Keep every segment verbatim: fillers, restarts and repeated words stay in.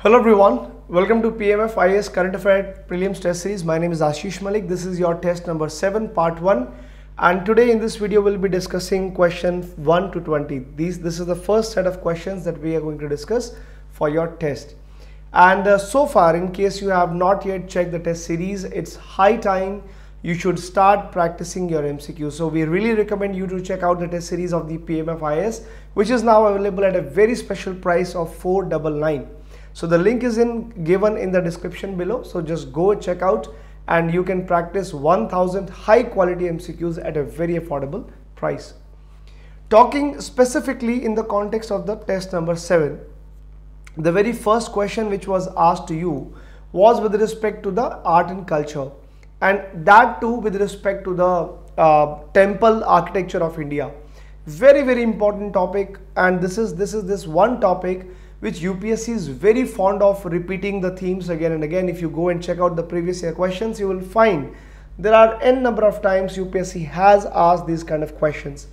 Hello everyone, welcome to P M F I A S Current Affairs Prelims Test Series. My name is Ashish Malik. This is your test number seven, part one. And today in this video, we'll be discussing question one to twenty. These, this is the first set of questions that we are going to discuss for your test. And uh, so far, in case you have not yet checked the test series, it's high time you should start practicing your M C Q. So we really recommend you to check out the test series of the P M F I A S, which is now available at a very special price of four ninety-nine. So the link is in given in the description below. So just go check out and you can practice one thousand high quality M C Qs at a very affordable price. Talking specifically in the context of the test number seven, the very first question which was asked to you was with respect to the art and culture, and that too with respect to the uh, temple architecture of India. Very, very important topic, and this is this is this one topic which U P S C is very fond of repeating the themes again and again. If you go and check out the previous year questions, you will find there are n number of times U P S C has asked these kind of questions.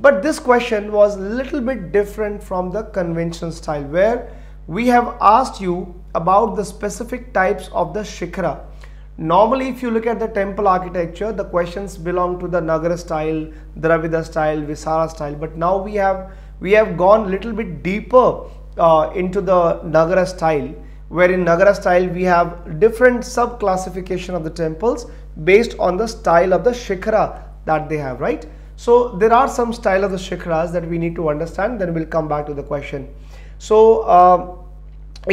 But this question was a little bit different from the conventional style, where we have asked you about the specific types of the Shikhara. Normally, if you look at the temple architecture, the questions belong to the Nagara style, Dravida style, Visara style. But now we have, we have gone a little bit deeper Uh, into the Nagara style, where in Nagara style we have different sub classification of the temples based on the style of the Shikhara that they have, right? So there are some style of the Shikharas that we need to understand, then we'll come back to the question. So uh,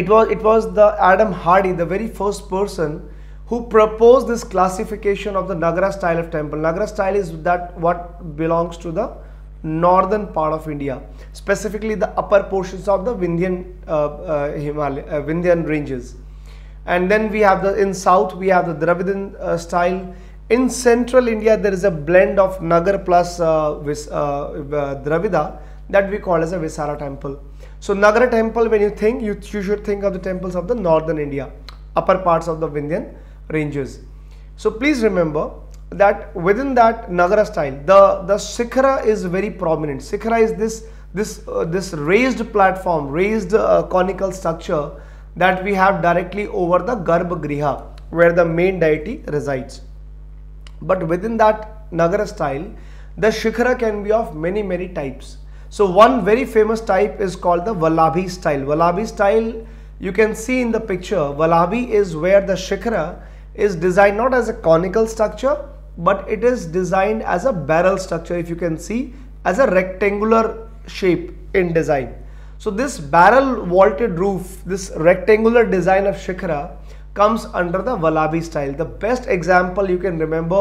it was it was the Adam Hardy, the very first person who proposed this classification of the Nagara style of temple. Nagara style is that what belongs to the northern part of India, specifically the upper portions of the Vindhyan, uh, uh, Himalaya, uh, Vindhyan ranges. And then we have the, in south we have the Dravidian uh, style. In central India there is a blend of Nagar plus uh, vis, uh, uh, Dravida that we call as a Visara temple. So Nagara temple, when you think, you, you should think of the temples of the northern India, upper parts of the Vindhyan ranges. So please remember that within that Nagara style, the the Shikhara is very prominent. Shikhara is this this uh, this raised platform, raised uh, conical structure that we have directly over the Garbhagriha, where the main deity resides. But within that Nagara style, the Shikhara can be of many many types. So one very famous type is called the Vallabhi style. Vallabhi style, you can see in the picture, Vallabhi is where the Shikhara is designed not as a conical structure, but it is designed as a barrel structure, if you can see, as a rectangular shape in design. So this barrel vaulted roof, this rectangular design of Shikhara comes under the Vallabhi style. The best example you can remember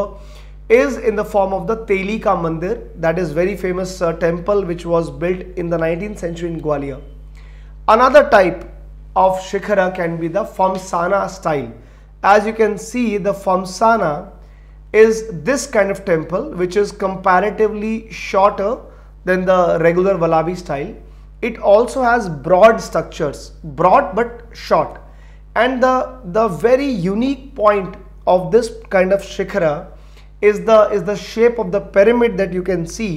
is in the form of the Teli Ka Mandir, that is very famous uh, temple which was built in the nineteenth century in Gwalior. Another type of Shikhara can be the Phamsana style. As you can see, the Phamsana is this kind of temple which is comparatively shorter than the regular Vallabhi style. It also has broad structures, broad but short. And the, the very unique point of this kind of Shikhara is the is the shape of the pyramid that you can see,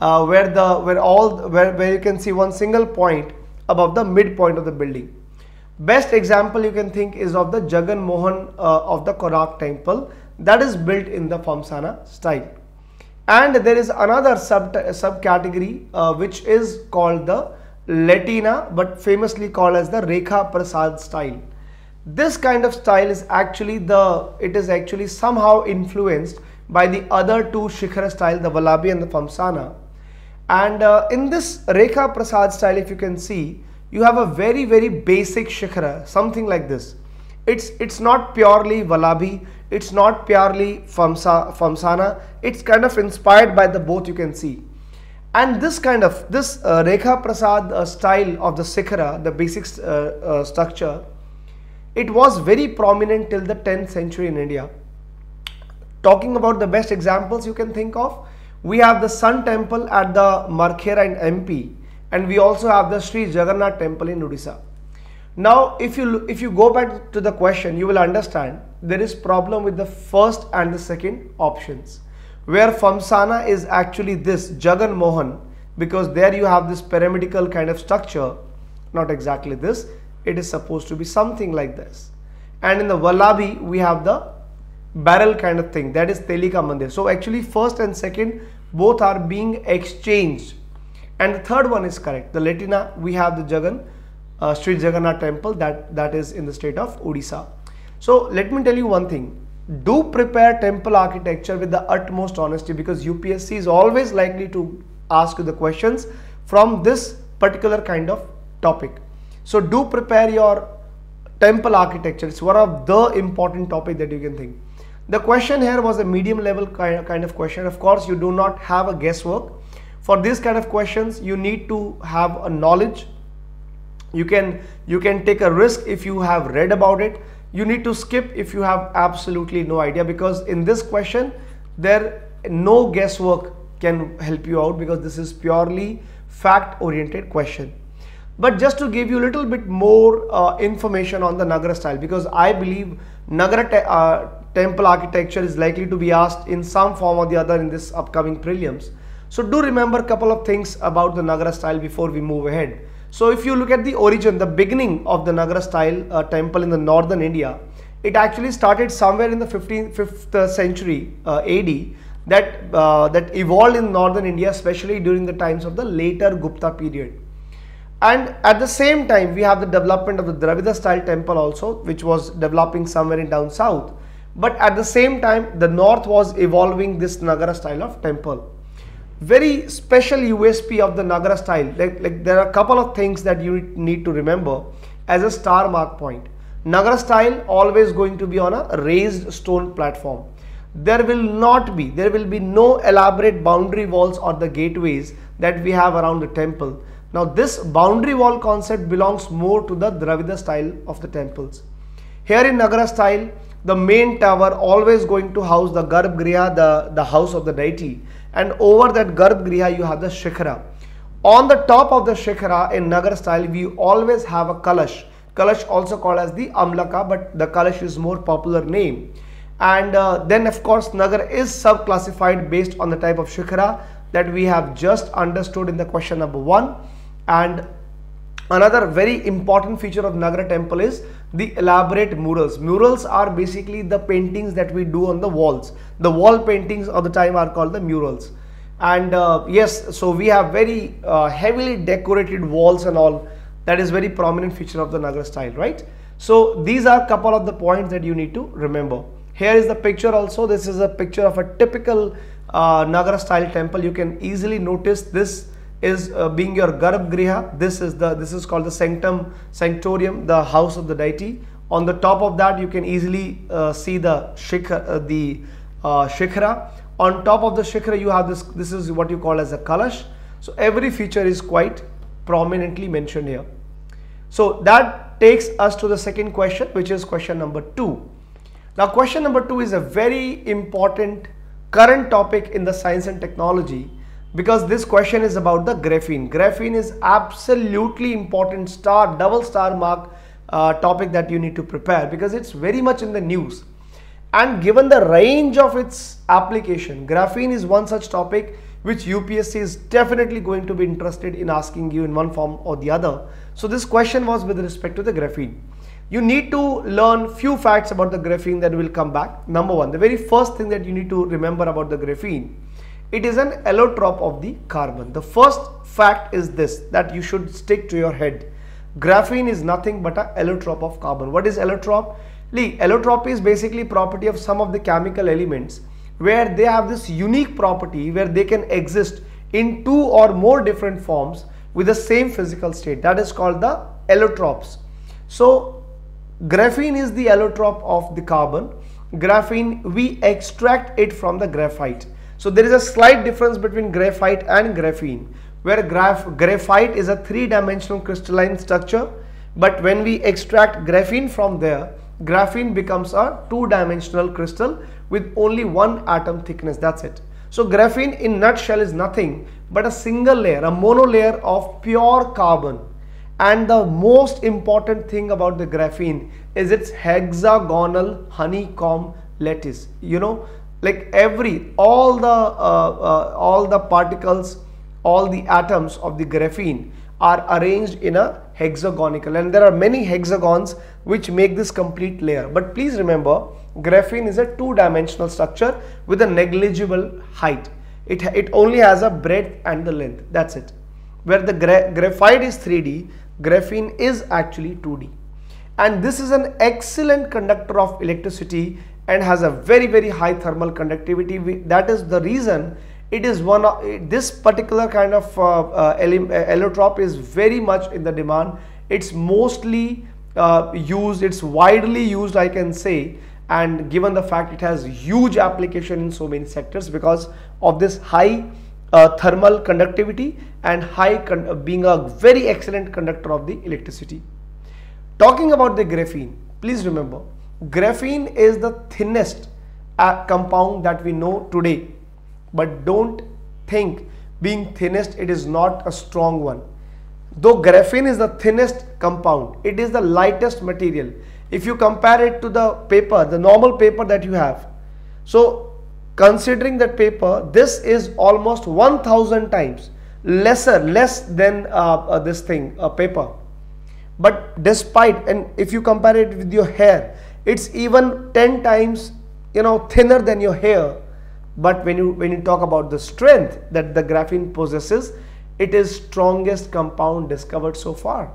uh, where the where all where, where you can see one single point above the midpoint of the building. Best example you can think is of the Jagannath uh, of the Konak temple, that is built in the Phamsana style. And there is another sub subcategory uh, which is called the Latina, but famously called as the Rekha Prasad style. This kind of style is actually the it is actually somehow influenced by the other two Shikhara style, the Vallabhi and the Phamsana. And uh, in this Rekha Prasad style, if you can see, you have a very very basic Shikhara, something like this. It's it's not purely Vallabhi, it's not purely Phamsa, Phamsana, it's kind of inspired by the both, you can see. And this kind of, this uh, Rekha Prasad uh, style of the Shikhara, the basic uh, uh, structure, it was very prominent till the tenth century in India. Talking about the best examples you can think of, we have the Sun Temple at the Markhera in M P. And we also have the Sri Jagannath temple in Odisha. Now, if you if you go back to the question, you will understand there is problem with the first and the second options, where Phamsana is actually this Jagannath, because there you have this pyramidal kind of structure, not exactly this. It is supposed to be something like this. And in the Vallabhi, we have the barrel kind of thing, that is Teli Ka Mandir. So actually first and second both are being exchanged. And the third one is correct. The Latina, we have the Jagan, uh, Sri Jagannath temple, that, that is in the state of Odisha. So let me tell you one thing. Do prepare temple architecture with the utmost honesty, because U P S C is always likely to ask you the questions from this particular kind of topic. So do prepare your temple architecture. It's one of the important topic that you can think. The question here was a medium level kind of question. Of course, you do not have a guesswork. For these kind of questions, you need to have a knowledge. You can, you can take a risk if you have read about it. You need to skip if you have absolutely no idea, because in this question, there no guesswork can help you out, because this is purely fact-oriented question. But just to give you a little bit more uh, information on the Nagara style, because I believe Nagara te uh, temple architecture is likely to be asked in some form or the other in this upcoming prelims. So do remember a couple of things about the Nagara style before we move ahead. So if you look at the origin, the beginning of the Nagara style uh, temple in the northern India, it actually started somewhere in the fifteenth, fifth century uh, A D, that, uh, that evolved in northern India, especially during the times of the later Gupta period. And at the same time, we have the development of the Dravida style temple also, which was developing somewhere in down south. But at the same time, the north was evolving this Nagara style of temple. Very special U S P of the Nagara style, like, like there are a couple of things that you need to remember as a star mark point. Nagara style always going to be on a raised stone platform. There will not be, there will be no elaborate boundary walls or the gateways that we have around the temple. Now this boundary wall concept belongs more to the Dravida style of the temples. Here in Nagara style, the main tower always going to house the Garbhagriha, the, the house of the deity. And over that Garbhagriha, you have the Shikhara. On the top of the Shikhara in Nagara style, we always have a Kalash. Kalash also called as the Amlaka, but the Kalash is more popular name. And uh, then of course, Nagara is sub-classified based on the type of Shikhara that we have just understood in the question number one. And another very important feature of Nagara temple is the elaborate murals. Murals are basically the paintings that we do on the walls. The wall paintings of the time are called the murals. And uh, yes, so we have very uh, heavily decorated walls and all. That is very prominent feature of the Nagara style, right? So these are couple of the points that you need to remember. Here is the picture also. This is a picture of a typical uh, Nagara style temple. You can easily notice this is uh, being your Garbhagriha. This is the this is called the sanctum sanctorium, the house of the deity. On the top of that, you can easily uh, see the shikhara, uh, the uh, shikhara. On top of the shikhara, you have this. This is what you call as a kalash. So every feature is quite prominently mentioned here. So that takes us to the second question, which is question number two. Now, question number two is a very important current topic in the science and technology, because this question is about the graphene. Graphene is absolutely important star, double star mark uh, topic that you need to prepare, because it's very much in the news. And given the range of its application, graphene is one such topic which U P S C is definitely going to be interested in asking you in one form or the other. So this question was with respect to the graphene. You need to learn few facts about the graphene that will come back. Number one, the very first thing that you need to remember about the graphene, it is an allotrope of the carbon. The first fact is this, that you should stick to your head. Graphene is nothing but an allotrope of carbon. What is allotrope? Allotrope is basically property of some of the chemical elements where they have this unique property where they can exist in two or more different forms with the same physical state. That is called the allotropes. So graphene is the allotrope of the carbon. Graphene, we extract it from the graphite. So there is a slight difference between graphite and graphene, where graph, graphite is a three-dimensional crystalline structure, but when we extract graphene from there, graphene becomes a two-dimensional crystal with only one atom thickness, that's it. So graphene in nutshell is nothing but a single layer, a monolayer of pure carbon. And the most important thing about the graphene is its hexagonal honeycomb lattice. You know, like every, all the, uh, uh, all the particles, all the atoms of the graphene are arranged in a hexagonal, and there are many hexagons which make this complete layer. But please remember, graphene is a two-dimensional structure with a negligible height. It, it only has a breadth and the length, that's it. Where the gra graphite is three D, graphene is actually two D. And this is an excellent conductor of electricity and has a very very high thermal conductivity. We, that is the reason it is one of this particular kind of uh, uh, allotrope is very much in the demand. It's mostly uh, used, it's widely used, I can say, and given the fact it has huge application in so many sectors because of this high uh, thermal conductivity and high con being a very excellent conductor of the electricity. Talking about the graphene, please remember, graphene is the thinnest uh, compound that we know today, but don't think being thinnest it is not a strong one. Though graphene is the thinnest compound, it is the lightest material if you compare it to the paper, the normal paper that you have. So considering that paper, this is almost one thousand times lesser less than uh, uh, this thing, a uh, paper. But despite, and if you compare it with your hair, it's even ten times, you know, thinner than your hair. But when you when you talk about the strength that the graphene possesses, it is strongest compound discovered so far.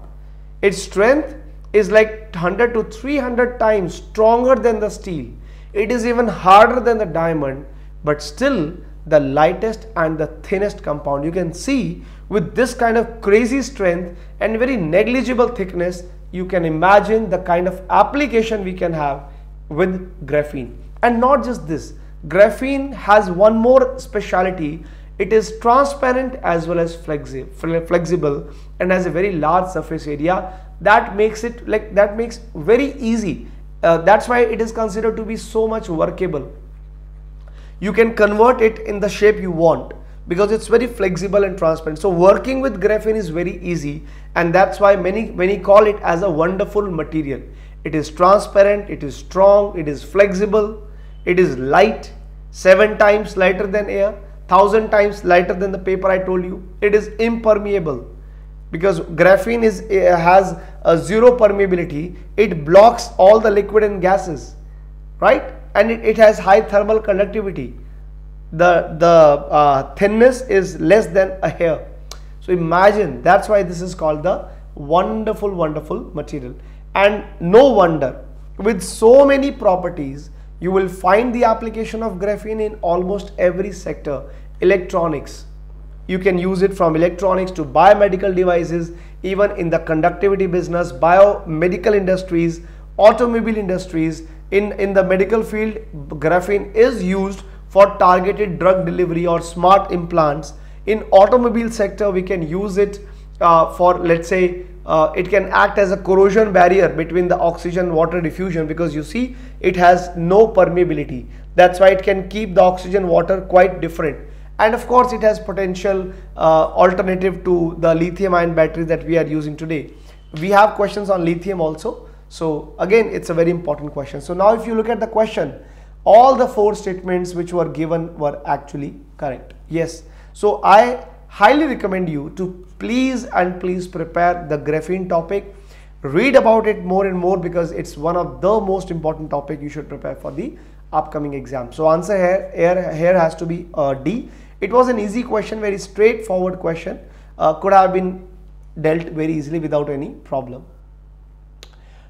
Its strength is like one hundred to three hundred times stronger than the steel. It is even harder than the diamond, but still the lightest and the thinnest compound. You can see with this kind of crazy strength and very negligible thickness, you can imagine the kind of application we can have with graphene. And not just this, graphene has one more speciality. It is transparent as well as flexi flexible and has a very large surface area. That makes it like that makes very easy. Uh, that's why it is considered to be so much workable. You can convert it in the shape you want because it's very flexible and transparent. So working with graphene is very easy, and that's why many many call it as a wonderful material. It is transparent, it is strong, it is flexible, it is light, seven times lighter than air, thousand times lighter than the paper I told you. It is impermeable because graphene is has a zero permeability. It blocks all the liquid and gases, right? And it, it has high thermal conductivity. The, the uh, thinness is less than a hair. So imagine, that's why this is called the wonderful, wonderful material. And no wonder, with so many properties, you will find the application of graphene in almost every sector. Electronics, you can use it from electronics to biomedical devices, even in the conductivity business, biomedical industries, automobile industries. In, in the medical field, graphene is used for targeted drug delivery or smart implants. In automobile sector, we can use it uh, for, let's say, uh, it can act as a corrosion barrier between the oxygen water diffusion, because you see it has no permeability. That's why it can keep the oxygen water quite different. And of course, it has potential uh, alternative to the lithium ion battery that we are using today. We have questions on lithium also. So again, it's a very important question. So now if you look at the question, all the four statements which were given were actually correct. Yes. So I highly recommend you to please and please prepare the graphene topic. Read about it more and more because it's one of the most important topic you should prepare for the upcoming exam. So answer here, here, here has to be uh, D. It was an easy question, very straightforward question. Uh, could have been dealt very easily without any problem.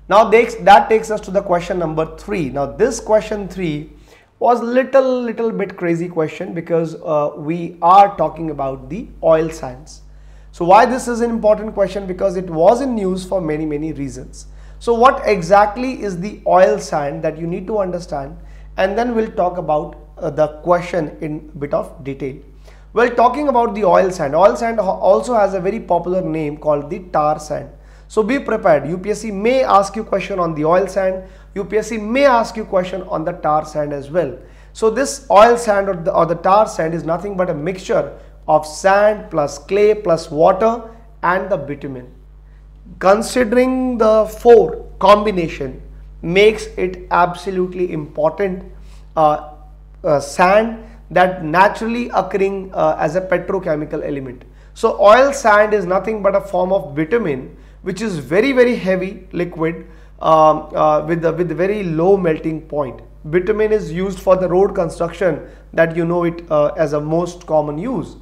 Now they, that takes us to the question number three. Now this question three was little little bit crazy question because uh, we are talking about the oil sands. So why this is an important question? Because it was in news for many many reasons. So what exactly is the oil sand, that you need to understand, and then we'll talk about uh, the question in bit of detail. Well, talking about the oil sand, oil sand also has a very popular name called the tar sand. So be prepared. U P S C may ask you question on the oil sand. U P S C may ask you question on the tar sand as well. So this oil sand or the, or the tar sand is nothing but a mixture of sand plus clay plus water and the bitumen. Considering the four combination makes it absolutely important uh, uh, sand that naturally occurring uh, as a petrochemical element. So oil sand is nothing but a form of bitumen, which is very very heavy liquid um, uh, with a, with a very low melting point. Bitumen is used for the road construction, that you know it uh, as a most common use.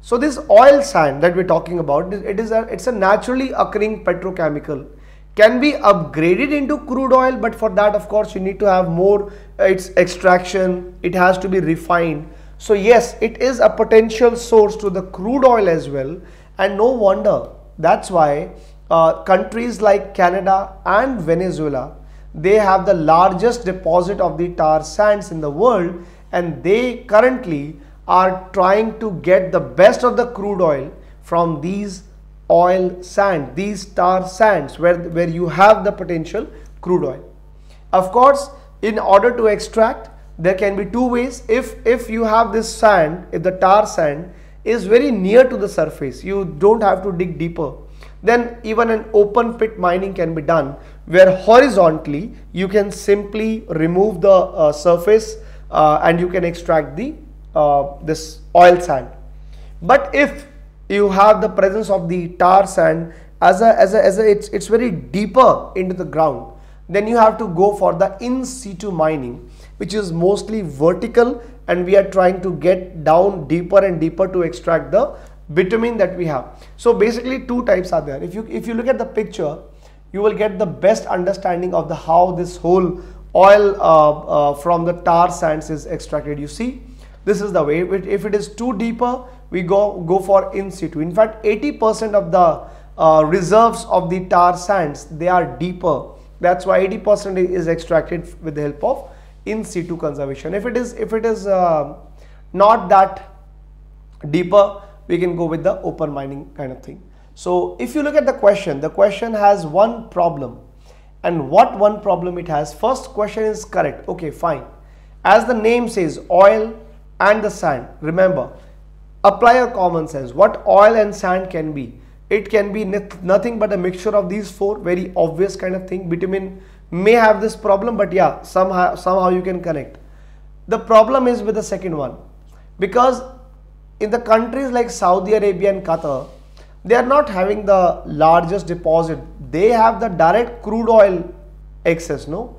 So this oil sand that we're talking about, it is a, it's a naturally occurring petrochemical, can be upgraded into crude oil, but for that of course you need to have more uh, its extraction, it has to be refined. So yes, it is a potential source to the crude oil as well, and no wonder, that's why uh, countries like Canada and Venezuela, they have the largest deposit of the tar sands in the world, and they currently are trying to get the best of the crude oil from these oil sand, these tar sands where, where you have the potential crude oil. Of course, in order to extract, there can be two ways. If, if you have this sand, if the tar sand is very near to the surface, you don't have to dig deeper, then even an open pit mining can be done, where horizontally you can simply remove the uh, surface uh, and you can extract the uh, this oil sand. But if you have the presence of the tar sand as a as a, as a it's, it's very deeper into the ground, then you have to go for the in situ mining, which is mostly vertical, and we are trying to get down deeper and deeper to extract the bitumen that we have. So basically two types are there. If you if you look at the picture, you will get the best understanding of the how this whole oil uh, uh, from the tar sands is extracted. You see, this is the way. If it is too deeper, we go go for in situ. In fact, eighty percent of the uh, reserves of the tar sands, they are deeper. That's why eighty percent is extracted with the help of in situ conservation. If it is if it is uh, not that deeper, we can go with the open mining kind of thing. So if you look at the question, the question has one problem, and what one problem it has? First question is correct, okay fine, as the name says, oil and the sand. Remember, apply your common sense. What oil and sand can be? It can be nothing but a mixture of these four, very obvious kind of thing. Bitumen may have this problem, but yeah, somehow somehow you can connect. The problem is with the second one, because in the countries like Saudi Arabia and Qatar, they are not having the largest deposit. They have the direct crude oil excess, no?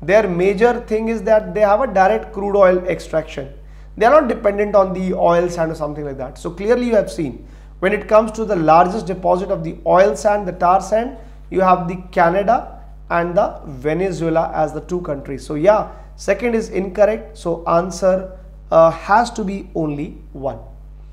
Their major thing is that they have a direct crude oil extraction. They are not dependent on the oil sand or something like that. So clearly you have seen, when it comes to the largest deposit of the oil sand, the tar sand, you have the Canada and the Venezuela as the two countries. So yeah, second is incorrect. So answer uh, has to be only one.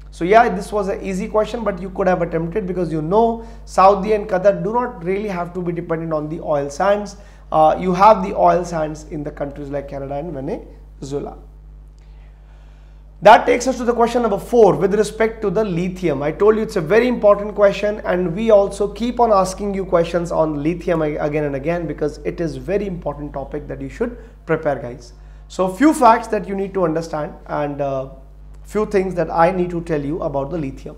So yeah, this was an easy question, but you could have attempted, because you know Saudi and Qatar do not really have to be dependent on the oil sands. Uh, you have the oil sands in the countries like Canada and Venezuela. That takes us to the question number four with respect to the lithium. I told you it's a very important question, and we also keep on asking you questions on lithium again and again, because it is very important topic that you should prepare, guys. So few facts that you need to understand, and uh, few things that I need to tell you about the lithium.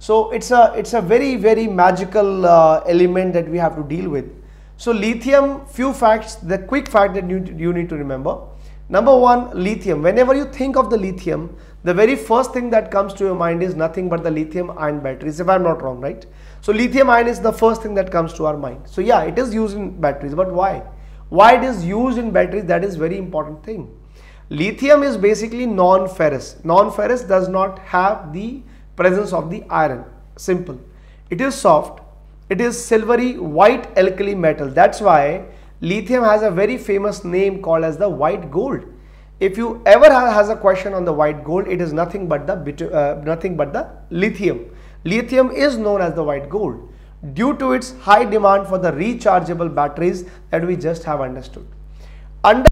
So it's a it's a very very magical uh, element that we have to deal with. So lithium, few facts, the quick fact that you, you need to remember. Number one, lithium. Whenever you think of the lithium, the very first thing that comes to your mind is nothing but the lithium ion batteries, if I'm not wrong, right? So lithium ion is the first thing that comes to our mind. So yeah, it is used in batteries, but why? Why it is used in batteries, that is very important thing. Lithium is basically non-ferrous. Non-ferrous does not have the presence of the iron. Simple. It is soft. It is silvery white alkali metal. That's why lithium has a very famous name called as the white gold. If you ever have, has a question on the white gold, it is nothing but the uh, nothing but the lithium. Lithium is known as the white gold due to its high demand for the rechargeable batteries that we just have understood. Under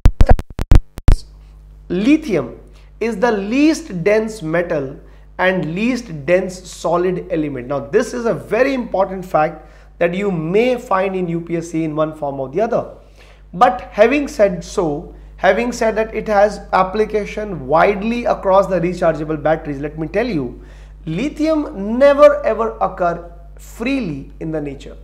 Lithium is the least dense metal and least dense solid element. Now this is a very important fact that you may find in U P S C in one form or the other. But having said so, having said that it has application widely across the rechargeable batteries, let me tell you, lithium never ever occur freely in the nature.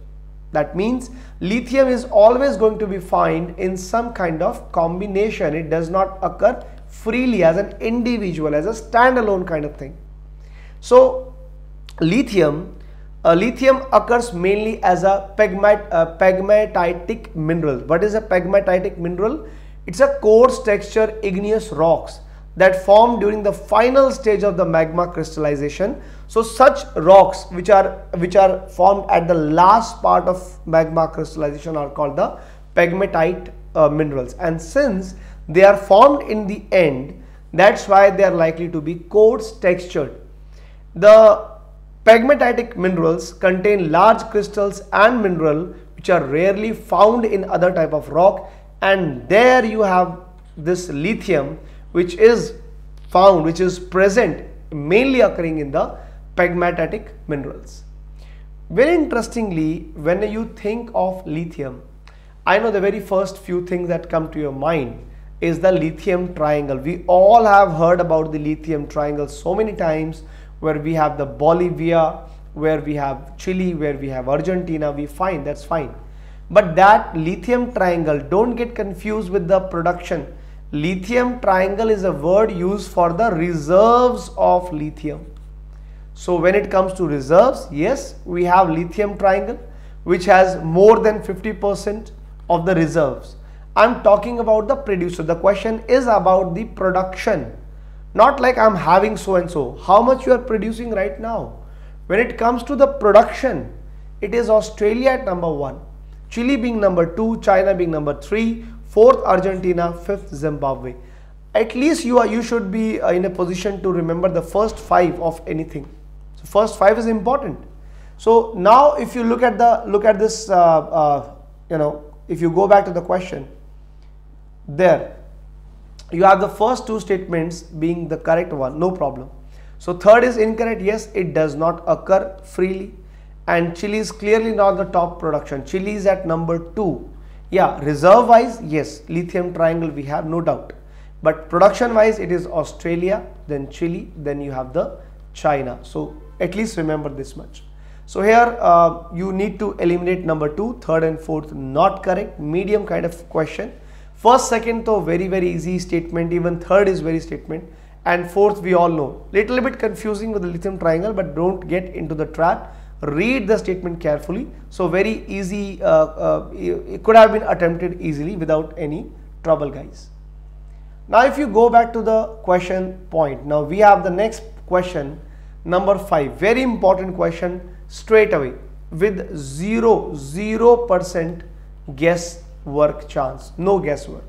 That means lithium is always going to be found in some kind of combination. It does not occur freely as an individual, as a standalone kind of thing. So lithium, uh, lithium occurs mainly as a pegmat, uh, pegmatitic mineral. What is a pegmatitic mineral? It's a coarse texture igneous rocks that form during the final stage of the magma crystallization. So such rocks which are which are formed at the last part of magma crystallization are called the pegmatite uh, minerals, and since they are formed in the end, that's why they are likely to be coarse textured. The pegmatitic minerals contain large crystals and mineral which are rarely found in other type of rock, and there you have this lithium which is found, which is present, mainly occurring in the pegmatitic minerals. Very interestingly, when you think of lithium, I know the very first few things that come to your mind is the lithium triangle. We all have heard about the lithium triangle so many times, where we have the Bolivia, where we have Chile, where we have Argentina. We find that's fine, but that lithium triangle, don't get confused with the production. Lithium triangle is a word used for the reserves of lithium. So when it comes to reserves, yes, we have lithium triangle which has more than fifty percent of the reserves. I'm talking about the producer. The question is about the production, not like I'm having so and so, how much you are producing right now. When it comes to the production, it is Australia at number one, Chile being number two, China being number three, fourth Argentina, fifth Zimbabwe. At least you are you should be uh, in a position to remember the first five of anything. So first five is important. So now if you look at the look at this, uh, uh, you know, if you go back to the question, there you have the first two statements being the correct one, no problem. So third is incorrect. Yes, it does not occur freely, and Chile is clearly not the top production. Chile is at number two. Yeah, reserve wise, yes, lithium triangle we have, no doubt, but production wise it is Australia, then Chile, then you have the China. So at least remember this much. So here uh, you need to eliminate number two, third and fourth not correct, medium kind of question. First, second though very very easy statement, even third is very statement, and fourth we all know, little bit confusing with the lithium triangle, but don't get into the trap. Read the statement carefully. So very easy, uh, uh, it could have been attempted easily without any trouble, guys. Now if you go back to the question point, now we have the next question, number five, very important question straight away with zero zero percent guesswork chance, no guesswork.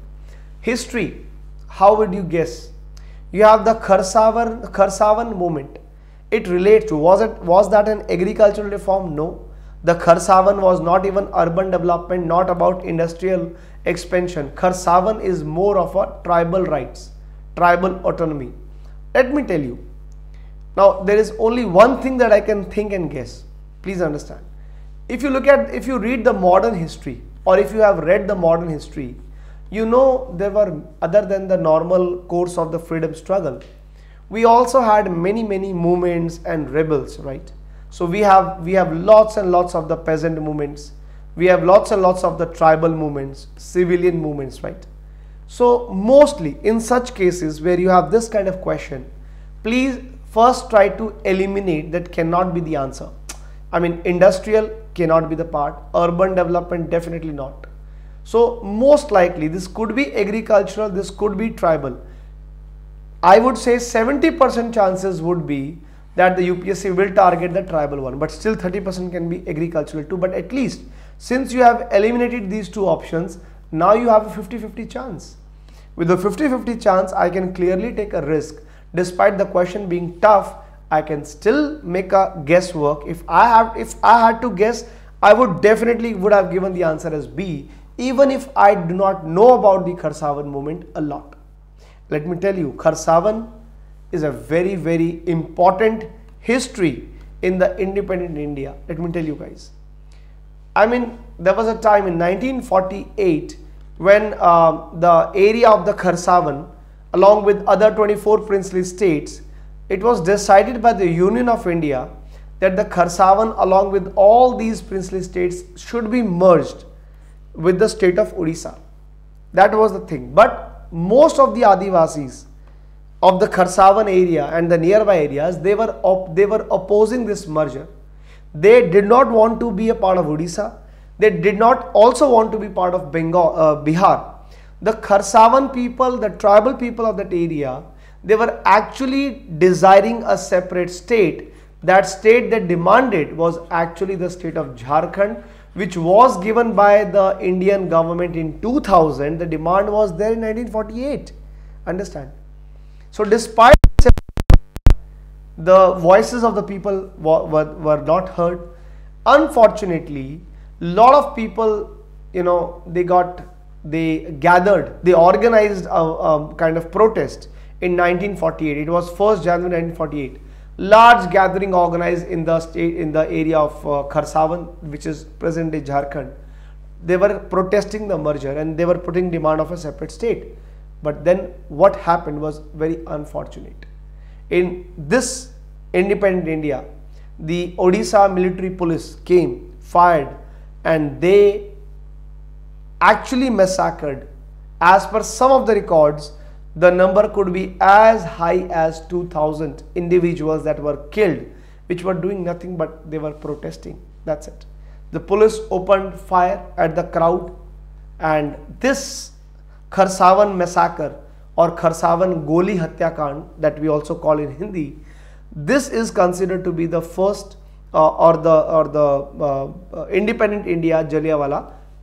History, how would you guess? You have the Kharsawan Kharsawan movement. It relates to, was it was that an agricultural reform? No, the Kharsawan was not even urban development, not about industrial expansion. Kharsawan is more of a tribal rights, tribal autonomy. Let me tell you, now there is only one thing that I can think and guess. Please understand, if you look at, if you read the modern history, or if you have read the modern history, you know there were, other than the normal course of the freedom struggle, we also had many many movements and rebels, right? So we have we have lots and lots of the peasant movements, we have lots and lots of the tribal movements, civilian movements, right? So mostly in such cases where you have this kind of question, please first try to eliminate, that cannot be the answer. I mean, industrial cannot be the part, urban development definitely not. So most likely this could be agricultural, this could be tribal. I would say seventy percent chances would be that the U P S C will target the tribal one, but still thirty percent can be agricultural too. But at least since you have eliminated these two options, now you have a fifty fifty chance. With the fifty fifty chance, I can clearly take a risk. Despite the question being tough, I can still make a guesswork. If I have, if I had to guess, I would definitely would have given the answer as B, even if I do not know about the Kharsawan movement a lot. Let me tell you, Kharsawan is a very very important history in the independent India. Let me tell you guys, I mean, there was a time in nineteen forty-eight when uh, the area of the Kharsawan along with other twenty-four princely states, it was decided by the Union of India that the Kharsawan along with all these princely states should be merged with the state of Odisha. That was the thing. But most of the Adivasis of the Kharsawan area and the nearby areas, they were op they were opposing this merger. They did not want to be a part of Odisha. They did not also want to be part of Bengal, uh, Bihar. The Kharsawan people, the tribal people of that area, they were actually desiring a separate state. That state they demanded was actually the state of Jharkhand, which was given by the Indian government in two thousand. The demand was there in nineteen forty-eight. Understand? So despite the voices of the people were, were, were not heard. Unfortunately, lot of people, you know, they got, they gathered, they organized a, a kind of protest in nineteen forty-eight. It was first January nineteen forty-eight. Large gathering organized in the state, in the area of uh, Kharsawan, which is present day Jharkhand. They were protesting the merger and they were putting demand of a separate state. But then what happened was very unfortunate. In this independent India, the Odisha military police came, fired, and they actually massacred. As per some of the records, the number could be as high as two thousand individuals that were killed, which were doing nothing but they were protesting. That's it. The police opened fire at the crowd, and this Kharsawan massacre or Kharsawan Goli Hatyakand that we also call in Hindi, this is considered to be the first Uh, or the or the uh, uh, independent India Jallianwala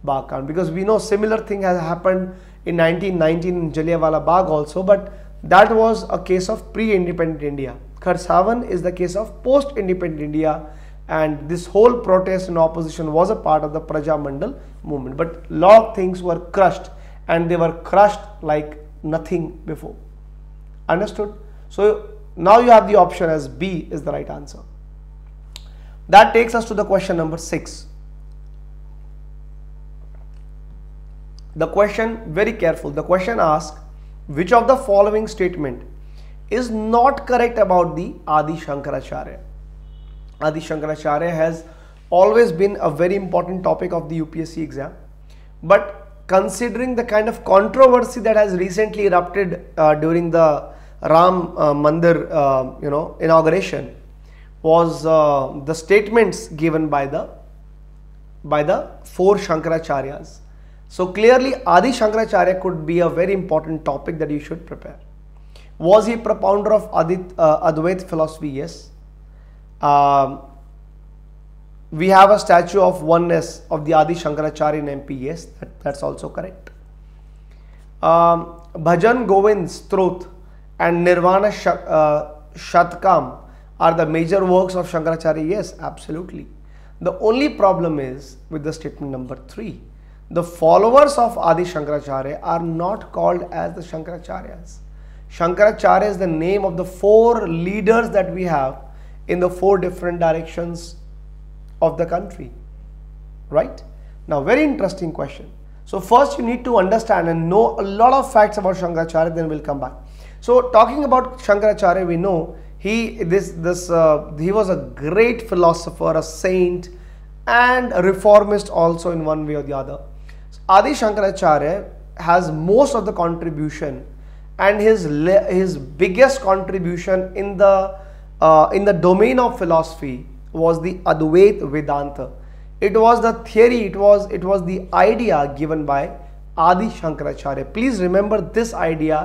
Bagh Kaand, because we know similar thing has happened in nineteen nineteen in Jallianwala Bagh also, but that was a case of pre-independent India. Kharsawan is the case of post-independent India, and this whole protest and opposition was a part of the Praja Mandal movement. But lot of things were crushed, and they were crushed like nothing before. Understood? So now you have the option as B is the right answer. That takes us to the question number six. The question, very careful, the question asks, which of the following statement is not correct about the Adi Shankaracharya? Adi Shankaracharya has always been a very important topic of the U P S C exam, but considering the kind of controversy that has recently erupted uh, during the Ram uh, Mandir uh, you know, inauguration, was uh, the statements given by the by the four Shankaracharyas. So clearly Adi Shankaracharya could be a very important topic that you should prepare. Was he propounder of Adit, uh, Advaita philosophy? Yes. Um, we have a statue of oneness of the Adi Shankaracharya in M P. Yes, that, that's also correct. Um, Bhajan Govind Stroth and Nirvana Sh uh, Shatkam are the major works of Shankaracharya? Yes, absolutely. The only problem is with the statement number three. The followers of Adi Shankaracharya are not called as the Shankaracharyas. Shankaracharya is the name of the four leaders that we have in the four different directions of the country. Right? Now, very interesting question. So first you need to understand and know a lot of facts about Shankaracharya, then we'll come back. So talking about Shankaracharya, we know He this this uh, he was a great philosopher, a saint, and a reformist also in one way or the other. So Adi Shankaracharya has most of the contribution, and his his biggest contribution in the uh, in the domain of philosophy was the Advaita Vedanta. It was the theory, it was it was the idea given by Adi Shankaracharya. Please remember this idea.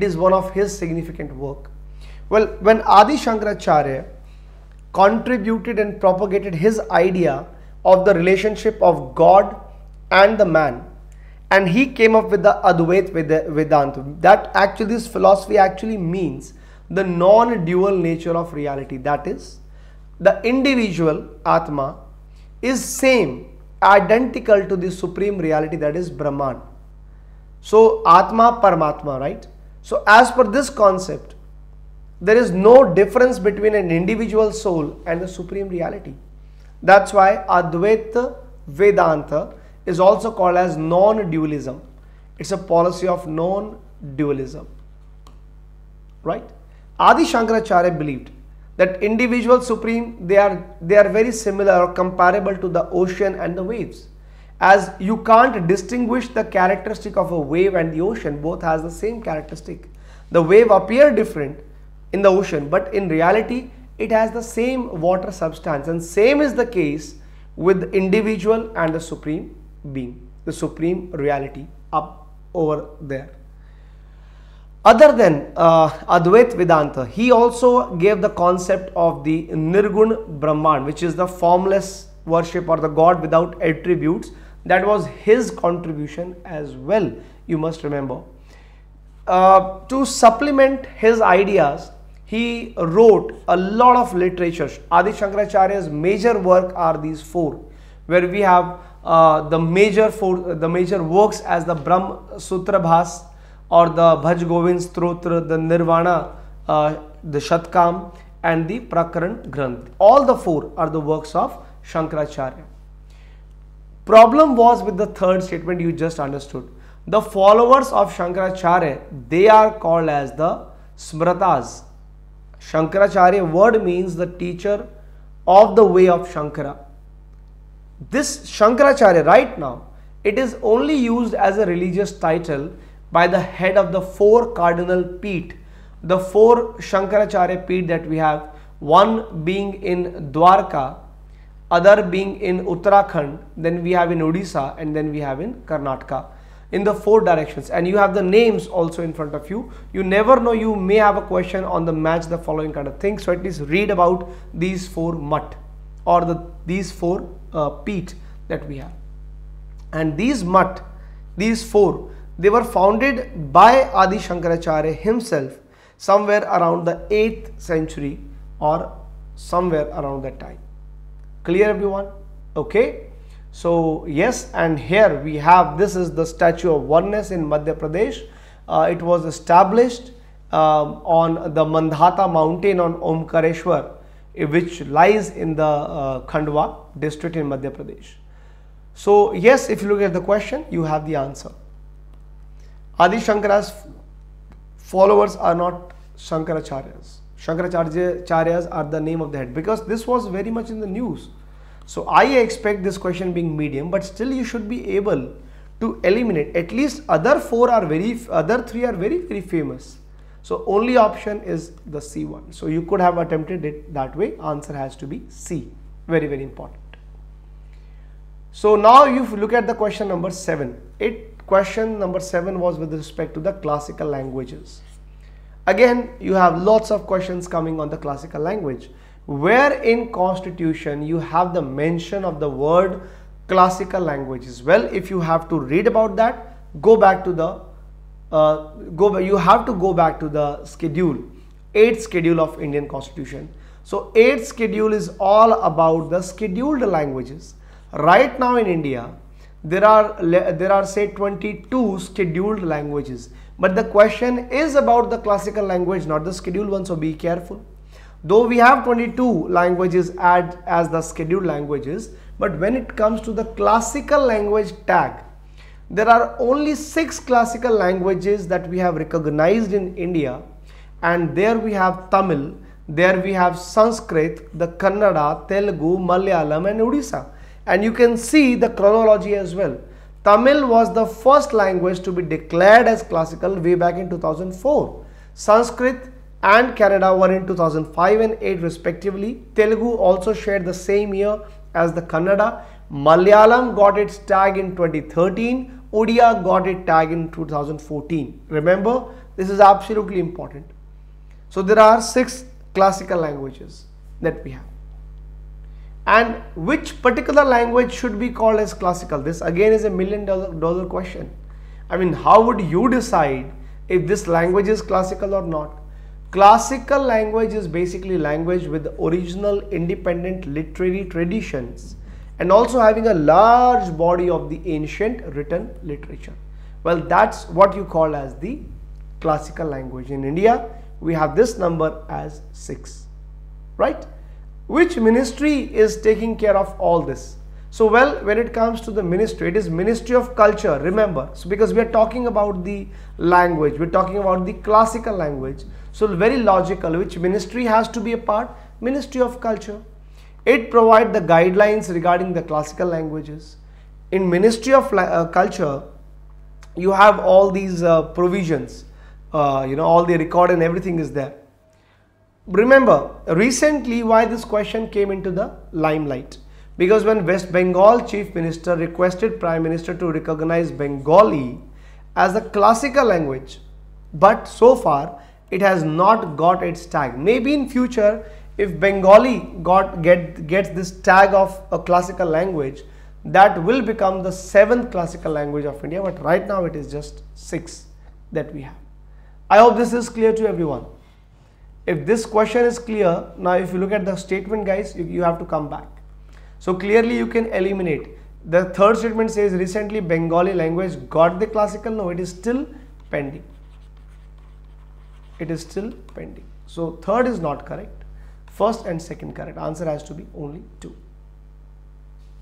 It is one of his significant work. Well, when Adi Shankaracharya contributed and propagated his idea of the relationship of God and the man, and he came up with the Advaita Vedanta, that actually this philosophy actually means the non-dual nature of reality. That is, the individual Atma is same, identical to the supreme reality, that is Brahman. So Atma, Paramatma, right? So as per this concept, there is no difference between an individual soul and the supreme reality. That's why Advaita Vedanta is also called as non-dualism. It's a policy of non-dualism. Right? Adi Shankaracharya believed that individual supreme, they are, they are very similar or comparable to the ocean and the waves. As you can't distinguish the characteristic of a wave and the ocean, both has the same characteristic. The wave appear different in the ocean, but in reality it has the same water substance, and same is the case with the individual and the supreme being, the supreme reality up over there. Other than uh, Advaita Vedanta, he also gave the concept of the Nirgun Brahman, which is the formless worship or the God without attributes. That was his contribution as well, you must remember. Uh, to supplement his ideas, he wrote a lot of literature. Adi Shankaracharya's major work are these four, where we have uh, the major four, the major works as the Brahma Sutra Bhas, or the Bhaj Govind Stotra, the Nirvana, uh, the Shatkam, and the Prakaran Granth. All the four are the works of Shankaracharya. Problem was with the third statement you just understood. The followers of Shankaracharya, they are called as the Smritas. Shankaracharya word means the teacher of the way of Shankara. This Shankaracharya right now, it is only used as a religious title by the head of the four cardinal peat, the four Shankaracharya peat that we have, one being in Dwarka, other being in Uttarakhand, then we have in Odisha, and then we have in Karnataka, in the four directions. And you have the names also in front of you. You never know, you may have a question on the match the following kind of thing. So at least read about these four mutt, or the, these four uh, peat that we have. And these mutt, these four, they were founded by Adi Shankaracharya himself somewhere around the eighth century or somewhere around that time. Clear, everyone? Okay. So yes, and here we have, this is the Statue of Oneness in Madhya Pradesh. Uh, it was established um, on the Mandhata mountain on Omkareshwar, which lies in the uh, Khandwa district in Madhya Pradesh. So yes, if you look at the question, you have the answer. Adi Shankara's followers are not Shankaracharyas. Shankaracharyas are the name of the head, because this was very much in the news. So I expect this question being medium, but still you should be able to eliminate. At least other four are very, other three are very, very famous. So only option is the C one. So you could have attempted it that way. Answer has to be C. Very, very important. So now you look at the question number seven. It Question number seven was with respect to the classical languages. Again, you have lots of questions coming on the classical language. Where in Constitution you have the mention of the word classical languages? Well, if you have to read about that, go back to the uh, go. You have to go back to the schedule, eighth schedule of Indian Constitution. So, eighth schedule is all about the scheduled languages. Right now in India, There are, there are say twenty-two scheduled languages, but the question is about the classical language, not the scheduled one, so be careful. Though we have twenty-two languages add as the scheduled languages, but when it comes to the classical language tag, there are only six classical languages that we have recognized in India, and there we have Tamil, there we have Sanskrit, the Kannada, Telugu, Malayalam and Odisha. And you can see the chronology as well. Tamil was the first language to be declared as classical way back in two thousand four. Sanskrit and Kannada were in two thousand five and eight respectively. Telugu also shared the same year as the Kannada. Malayalam got its tag in twenty thirteen. Odia got its tag in two thousand fourteen. Remember, this is absolutely important. So there are six classical languages that we have. And which particular language should be called as classical? This again is a million dollar, dollar question. I mean, how would you decide if this language is classical or not? Classical language is basically language with original independent literary traditions and also having a large body of the ancient written literature. Well, that's what you call as the classical language. In India, we have this number as six, right? Which ministry is taking care of all this? So, well, when it comes to the ministry, it is Ministry of Culture, remember. So, because we are talking about the language, we're talking about the classical language. So, very logical, which ministry has to be a part? Ministry of Culture. It provides the guidelines regarding the classical languages. In Ministry of uh, Culture, you have all these uh, provisions. uh, you know, all the record and everything is there. Remember, recently why this question came into the limelight, because when West Bengal Chief Minister requested Prime Minister to recognize Bengali as the classical language, but so far it has not got its tag. Maybe in future, if Bengali got get gets this tag of a classical language, that will become the seventh classical language of India, but right now it is just six that we have. I hope this is clear to everyone. If this question is clear, now if you look at the statement, guys, you, you have to come back. So clearly you can eliminate. The third statement says recently Bengali language got the classical. No, it is still pending. It is still pending. So third is not correct. First and second correct. Answer has to be only two.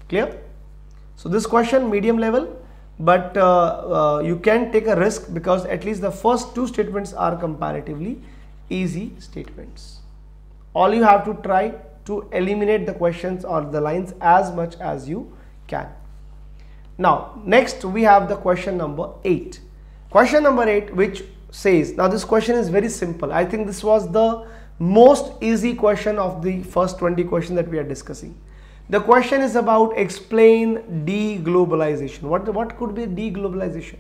Clear? So this question medium level, but uh, uh, you can take a risk because at least the first two statements are comparatively easy statements. All you have to try to eliminate the questions or the lines as much as you can. Now next we have the question number eight. Question number eight, which says, now this question is very simple. I think this was the most easy question of the first twenty questions that we are discussing. The question is about explain deglobalization. What, what could be deglobalization?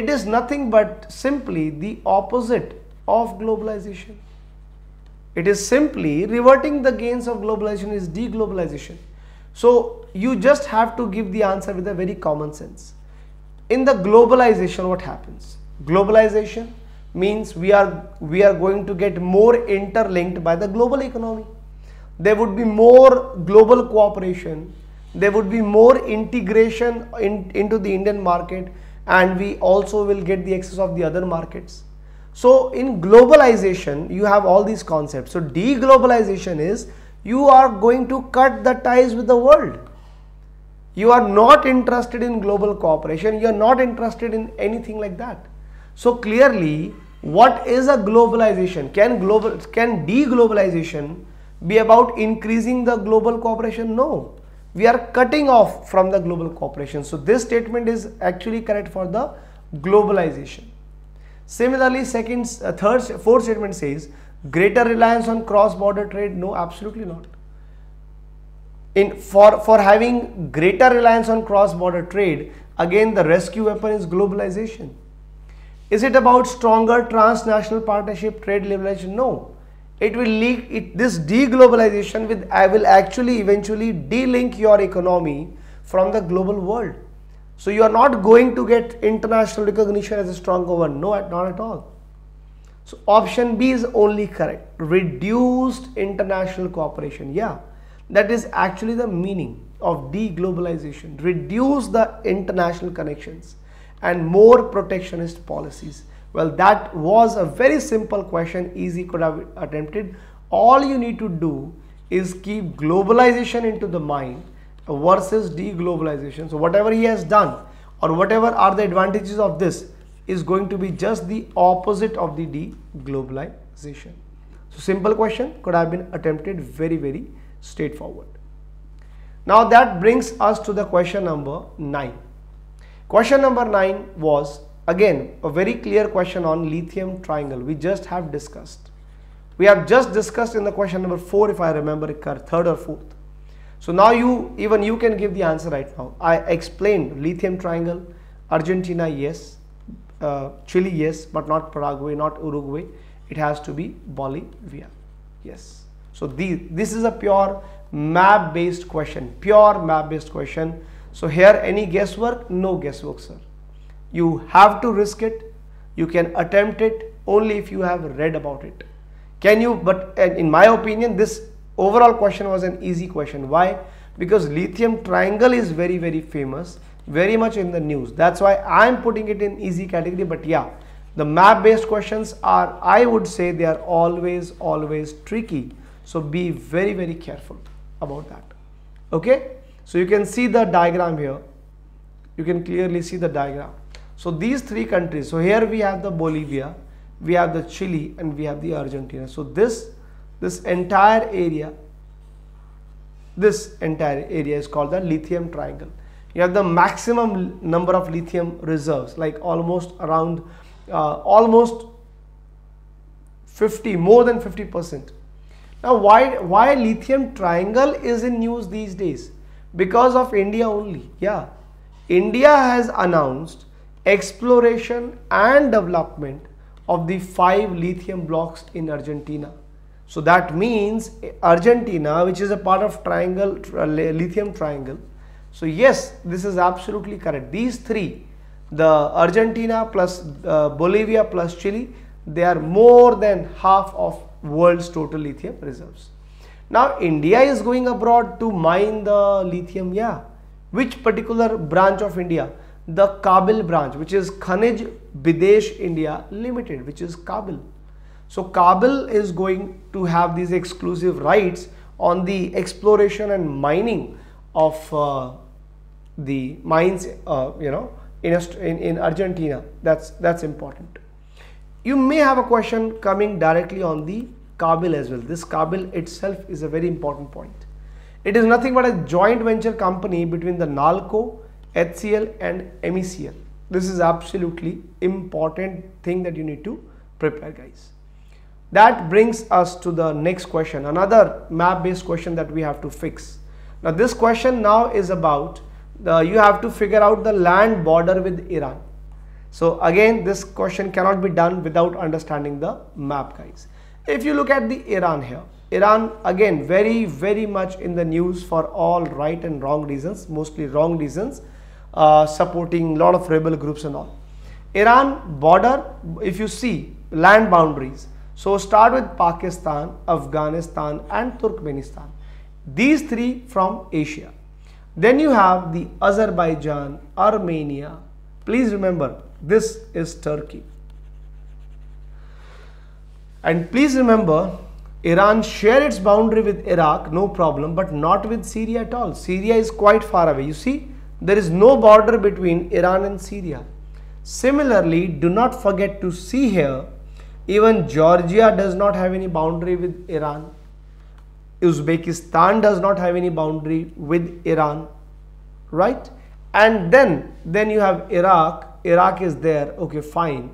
It is nothing but simply the opposite of globalization. It is simply reverting the gains of globalization is deglobalization. So you just have to give the answer with a very common sense. In the globalization, what happens? Globalization means we are we are going to get more interlinked by the global economy. There would be more global cooperation. There would be more integration in, into the Indian market, and we also will get the access of the other markets. So in globalization, you have all these concepts. So deglobalization is you are going to cut the ties with the world. You are not interested in global cooperation. You are not interested in anything like that. So clearly, what is a globalization? Can global can deglobalization be about increasing the global cooperation? No, we are cutting off from the global cooperation. So this statement is actually correct for the globalization. Similarly, second, third, fourth statement says greater reliance on cross-border trade. No, absolutely not. In for for having greater reliance on cross-border trade, again the rescue weapon is globalization. Is it about stronger transnational partnership, trade liberalization? No. It will link it, this deglobalization with I will actually eventually de-link your economy from the global world. So you are not going to get international recognition as a stronger one. No, not at all. So option B is only correct. Reduced international cooperation. Yeah, that is actually the meaning of deglobalization. Reduce the international connections and more protectionist policies. Well, that was a very simple question, easy, could have attempted. All you need to do is keep globalization into the mind versus deglobalization. So whatever he has done or whatever are the advantages of this is going to be just the opposite of the deglobalization. So simple question, could have been attempted, very, very straightforward. Now that brings us to the question number nine. Question number nine was again a very clear question on lithium triangle. We just have discussed. We have just discussed in the question number four, if I remember it, third or fourth. So now you, even you can give the answer right now. I explained lithium triangle, Argentina, yes, uh, Chile, yes, but not Paraguay, not Uruguay. It has to be Bolivia, yes. So the, this is a pure map based question, pure map based question. So here any guesswork? No guesswork, sir. You have to risk it. You can attempt it only if you have read about it. Can you? But in my opinion, this overall question was an easy question. Why? Because lithium triangle is very, very famous, very much in the news. That's why I'm putting it in easy category. But yeah, the map based questions are, I would say they are always, always tricky. So be very, very careful about that. Okay. So you can see the diagram here. You can clearly see the diagram. So these three countries. So here we have the Bolivia, we have the Chile, and we have the Argentina. So this This entire area, this entire area is called the lithium triangle. You have the maximum number of lithium reserves, like almost around uh, almost fifty, more than fifty percent. Now, why why lithium triangle is in news these days? Because of India only. Yeah, India has announced exploration and development of the five lithium blocks in Argentina. So that means Argentina, which is a part of triangle, lithium triangle. So yes, this is absolutely correct. These three, the Argentina plus uh, Bolivia plus Chile, they are more than half of world's total lithium reserves. Now India is going abroad to mine the lithium. Yeah, which particular branch of India? The Kabil branch, which is Khanij Bidesh India Limited, which is Kabil. So Kabil is going to have these exclusive rights on the exploration and mining of uh, the mines, uh, you know, in, in, in Argentina. That's, that's important. You may have a question coming directly on the Kabil as well. This Kabil itself is a very important point. It is nothing but a joint venture company between the NALCO, H C L and M E C L. This is absolutely important thing that you need to prepare, guys. That brings us to the next question, another map based question that we have to fix. Now this question now is about the, you have to figure out the land border with Iran. So again, this question cannot be done without understanding the map, guys. If you look at the Iran here, Iran again very very much in the news for all right and wrong reasons, mostly wrong reasons, uh, supporting a lot of rebel groups and all. Iran border, if you see land boundaries, so start with Pakistan, Afghanistan and Turkmenistan. These three from Asia. Then you have the Azerbaijan, Armenia. Please remember, this is Turkey. And please remember, Iran shares its boundary with Iraq, no problem, but not with Syria at all. Syria is quite far away. You see, there is no border between Iran and Syria. Similarly, do not forget to see here, even Georgia does not have any boundary with Iran. Uzbekistan does not have any boundary with Iran, right? And then, then you have Iraq. Iraq is there, okay, fine.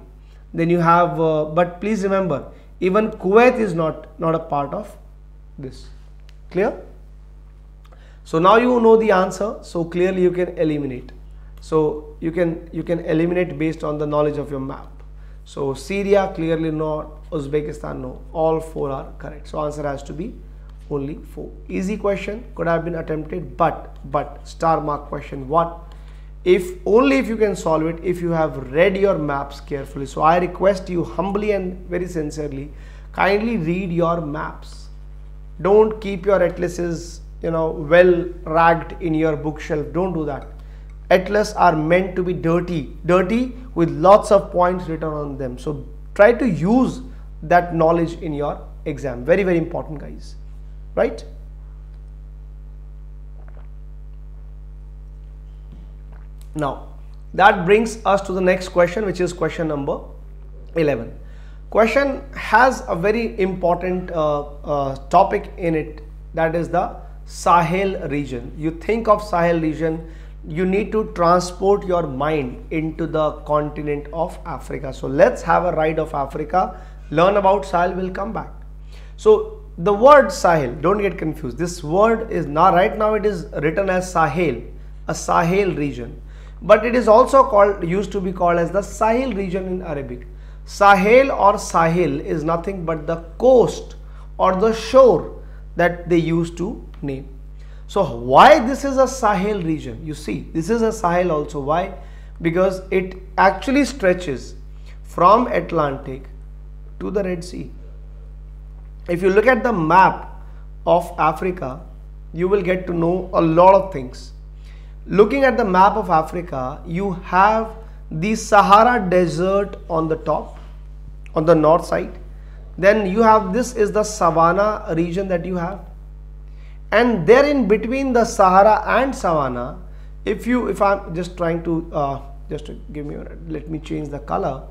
Then you have, uh, but please remember, even Kuwait is not, not a part of this. Clear? So now you know the answer. So clearly you can eliminate. So you can, you can eliminate based on the knowledge of your map. So Syria clearly not, Uzbekistan no, all four are correct. So answer has to be only four. Easy question, could have been attempted, but but star mark question. What if only if you can solve it, if you have read your maps carefully. So I request you humbly and very sincerely, kindly read your maps. Don't keep your atlases, you know, well ragged in your bookshelf. Don't do that. Atlas are meant to be dirty, dirty with lots of points written on them. So try to use that knowledge in your exam. Very, very important, guys. Right? Now, that brings us to the next question, which is question number eleven. Question has a very important uh, uh, topic in it. That is the Sahel region. You think of Sahel region, you need to transport your mind into the continent of Africa. So let's have a ride of Africa, learn about Sahel, we'll come back. So the word Sahel, don't get confused. This word is now, right now it is written as Sahel, a Sahel region. But it is also called, used to be called as the Sahel region in Arabic. Sahel or Sahil is nothing but the coast or the shore that they used to name. So why this is a Sahel region? You see, this is a Sahel also. Why? Because it actually stretches from Atlantic to the Red Sea. If you look at the map of Africa, you will get to know a lot of things. Looking at the map of Africa, you have the Sahara Desert on the top, on the north side. Then you have, this is the Savannah region that you have. And there in between the Sahara and Savannah, if you, if I'm just trying to, uh, just to give me, let me change the color.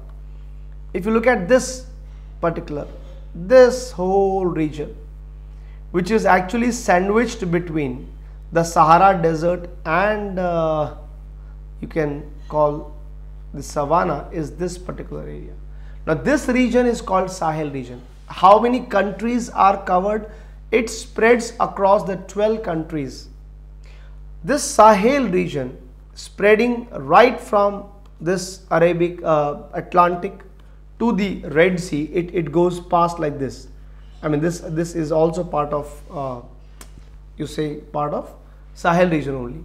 If you look at this particular, this whole region, which is actually sandwiched between the Sahara Desert and uh, you can call the savanna is this particular area. Now this region is called Sahel region. How many countries are covered? It spreads across the twelve countries. This Sahel region spreading right from this Arabic uh, Atlantic to the Red Sea, it, it goes past like this. I mean this this is also part of uh, you say part of Sahel region only.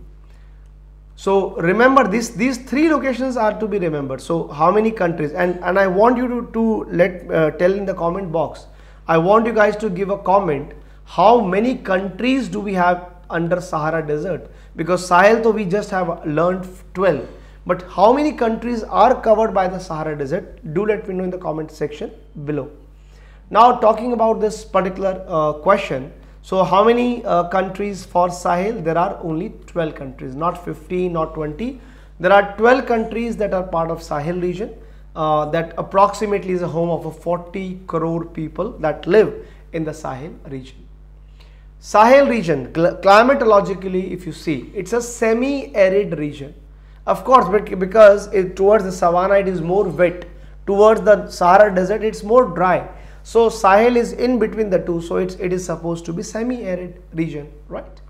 So remember this, these three locations are to be remembered. So how many countries, and and I want you to, to let uh, tell in the comment box. I want you guys to give a comment, how many countries do we have under Sahara Desert? Because Sahel though we just have learned twelve, but how many countries are covered by the Sahara Desert? Do let me know in the comment section below. Now talking about this particular uh, question, so how many uh, countries for Sahel? There are only twelve countries, not fifteen, not twenty. There are twelve countries that are part of Sahel region, uh, that approximately is a home of a forty crore people that live in the Sahel region. Sahel region, climatologically if you see, it's a semi-arid region. Of course, but because it, towards the savanna it is more wet, towards the Sahara Desert it's more dry. So Sahel is in between the two, so it's, it is supposed to be semi-arid region, right?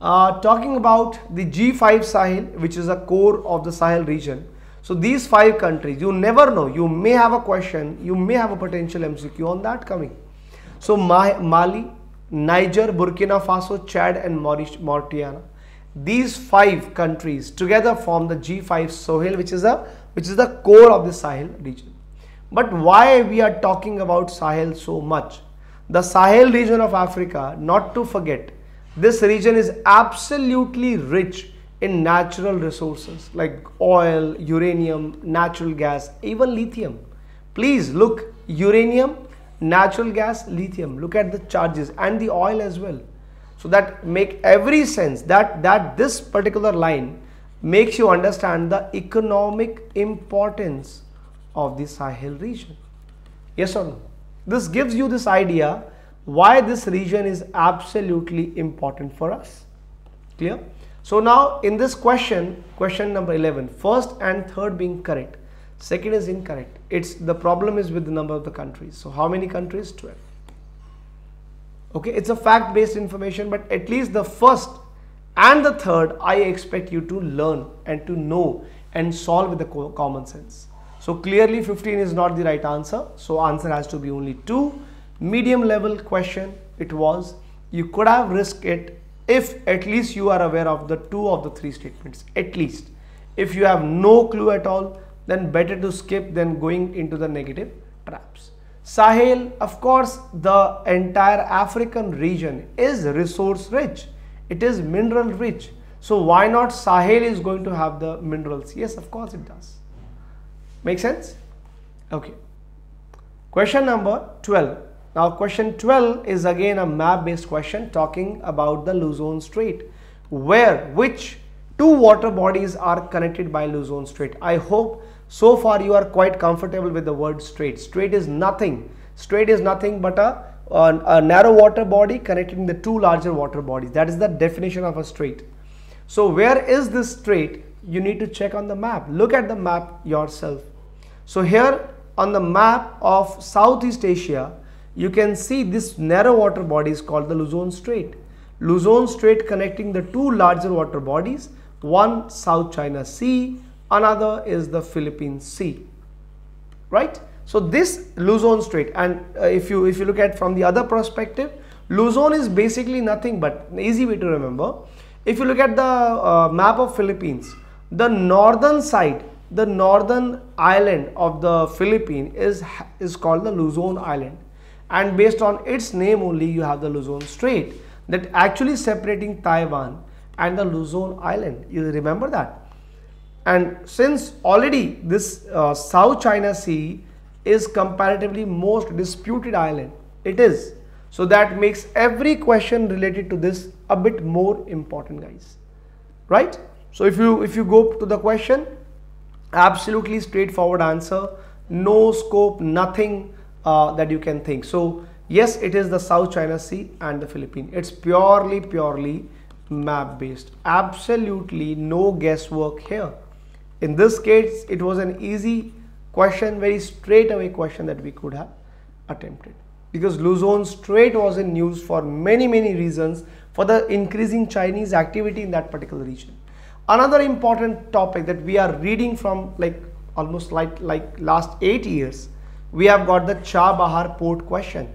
Uh, talking about the G five Sahel, which is a core of the Sahel region. So these five countries, you never know, you may have a question, you may have a potential M C Q on that coming. So Mali, Niger, Burkina Faso, Chad and Mauritania. These five countries together form the G five Sahel, which is a which is the core of the Sahel region. But why we are talking about Sahel so much? The Sahel region of Africa, not to forget, this region is absolutely rich in natural resources like oil, uranium, natural gas, even lithium. Please look, uranium, natural gas, lithium, look at the charges, and the oil as well. So that make every sense that, that this particular line makes you understand the economic importance of the Sahel region. Yes or no? This gives you this idea why this region is absolutely important for us. Clear? So now in this question, question number eleven, first and third being correct, second is incorrect. It's the problem is with the number of the countries. So how many countries? twelve. Okay, it's a fact based information, but at least the first and the third I expect you to learn and to know and solve with the common sense. So clearly fifteen is not the right answer. So answer has to be only two. Medium level question it was. You could have risked it if at least you are aware of the two of the three statements. At least if you have no clue at all, then better to skip than going into the negative traps. Sahel, of course, the entire African region is resource rich. It is mineral rich. So why not Sahel is going to have the minerals? Yes, of course it does. Make sense? Okay. Question number twelve. Now question twelve is again a map based question talking about the Luzon Strait, where which two water bodies are connected by Luzon Strait. I hope so far you are quite comfortable with the word strait. Strait is nothing. Strait is nothing but a, a, a narrow water body connecting the two larger water bodies. That is the definition of a strait. So where is this strait? You need to check on the map. Look at the map yourself. So here on the map of Southeast Asia, you can see this narrow water body is called the Luzon Strait. Luzon Strait connecting the two larger water bodies, one South China Sea, another is the Philippine Sea, right? So this Luzon Strait, and uh, if you if you look at from the other perspective, Luzon is basically nothing but an easy way to remember. If you look at the uh, map of Philippines, the northern side, the northern island of the Philippines is, is called the Luzon Island, and based on its name only you have the Luzon Strait that actually separating Taiwan and the Luzon Island. You remember that. And since already this uh, South China Sea is comparatively most disputed island, it is. So that makes every question related to this a bit more important, guys, right? So if you if you go to the question, absolutely straightforward answer, no scope, nothing uh, that you can think. So yes, it is the South China Sea and the Philippines. It's purely purely map based, absolutely no guesswork here. In this case, it was an easy question, very straight away question that we could have attempted, because Luzon Strait was in news for many, many reasons for the increasing Chinese activity in that particular region. Another important topic that we are reading from like almost like, like last eight years, we have got the Chabahar port question.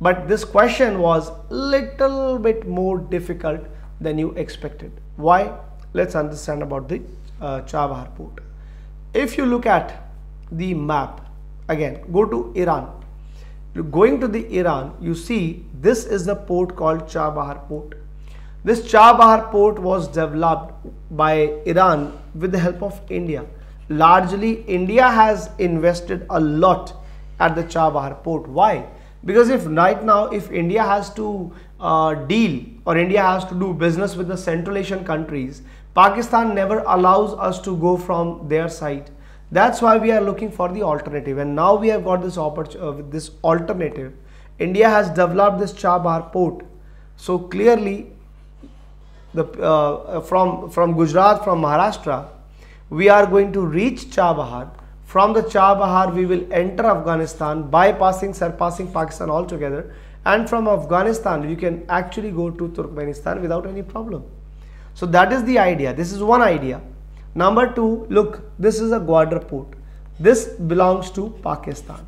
But this question was little bit more difficult than you expected. Why? Let's understand about the uh, Chabahar port. If you look at the map, again, go to Iran. Going to the Iran, you see this is the port called Chabahar port. This Chabahar port was developed by Iran with the help of India. Largely, India has invested a lot at the Chabahar port. Why? Because if right now, if India has to uh, deal or India has to do business with the Central Asian countries, Pakistan never allows us to go from their side. That's why we are looking for the alternative, and now we have got this opportunity, uh, this alternative. India has developed this Chabahar port. So clearly, the uh, from from Gujarat, from Maharashtra, we are going to reach Chabahar. From the Chabahar, we will enter Afghanistan, bypassing, surpassing Pakistan altogether, and from Afghanistan, you can actually go to Turkmenistan without any problem. So that is the idea. This is one idea. Number two, look, this is a Gwadar port. This belongs to Pakistan.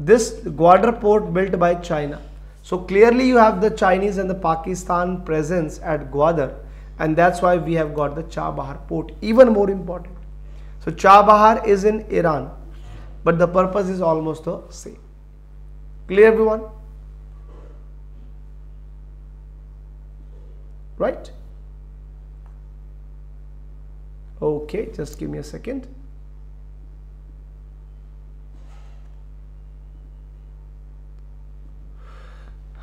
This Gwadar port built by China. So clearly you have the Chinese and the Pakistan presence at Gwadar, and that's why we have got the Chabahar port, even more important. So Chabahar is in Iran, but the purpose is almost the same. Clear, everyone? Right? Okay, just give me a second.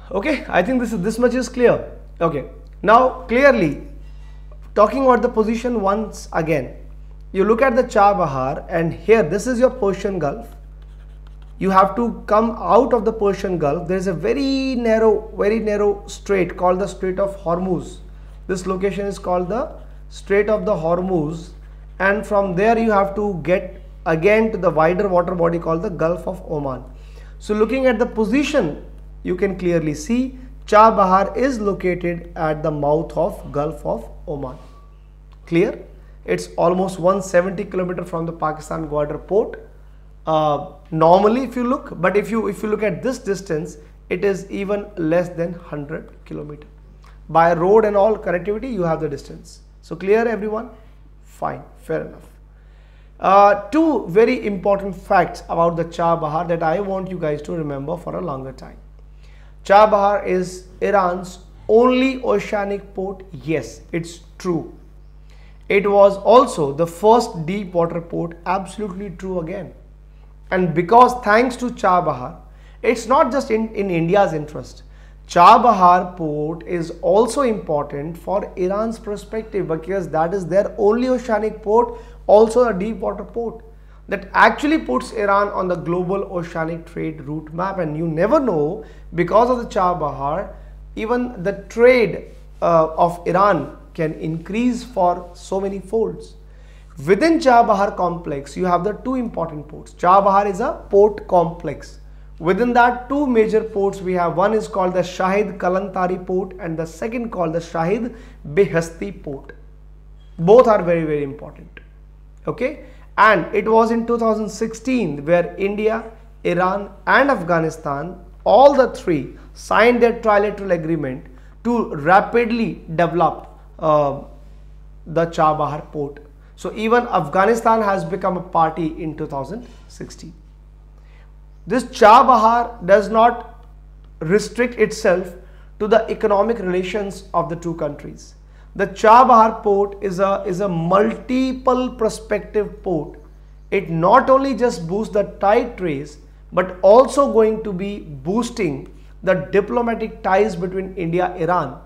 Okay, I think this is this much is clear. Okay, now clearly talking about the position once again, you look at the Chabahar, and here this is your Persian Gulf. You have to come out of the Persian Gulf. There is a very narrow, very narrow strait called the Strait of Hormuz. This location is called the Strait of the Hormuz, and from there you have to get again to the wider water body called the Gulf of Oman. So looking at the position, you can clearly see Chabahar is located at the mouth of Gulf of Oman. Clear? It's almost one hundred seventy kilometers from the Pakistan Gwadar port. Uh, normally if you look, but if you if you look at this distance, it is even less than one hundred kilometers. By road and all connectivity, you have the distance. So clear, everyone? Fine, fair enough. Uh, two very important facts about the Chabahar that I want you guys to remember for a longer time. Chabahar is Iran's only oceanic port. Yes, it's true. It was also the first deep water port. Absolutely true again. And because thanks to Chabahar, it's not just in, in India's interest. Chabahar port is also important for Iran's perspective, because that is their only oceanic port, also a deep water port, that actually puts Iran on the global oceanic trade route map. And you never know, because of the Chabahar, even the trade uh, of Iran can increase for so many folds. Within Chabahar complex, you have the two important ports. Chabahar is a port complex. Within that, two major ports we have. One is called the Shahid Kalantari port, and the second called the Shahid Beheshti port. Both are very, very important. Okay. And it was in two thousand sixteen where India, Iran and Afghanistan, all the three signed their trilateral agreement to rapidly develop uh, the Chabahar port. So even Afghanistan has become a party in two thousand sixteen. This Chabahar does not restrict itself to the economic relations of the two countries. The Chabahar port is a, is a multiple perspective port. It not only just boosts the tide trace, but also going to be boosting the diplomatic ties between India, Iran,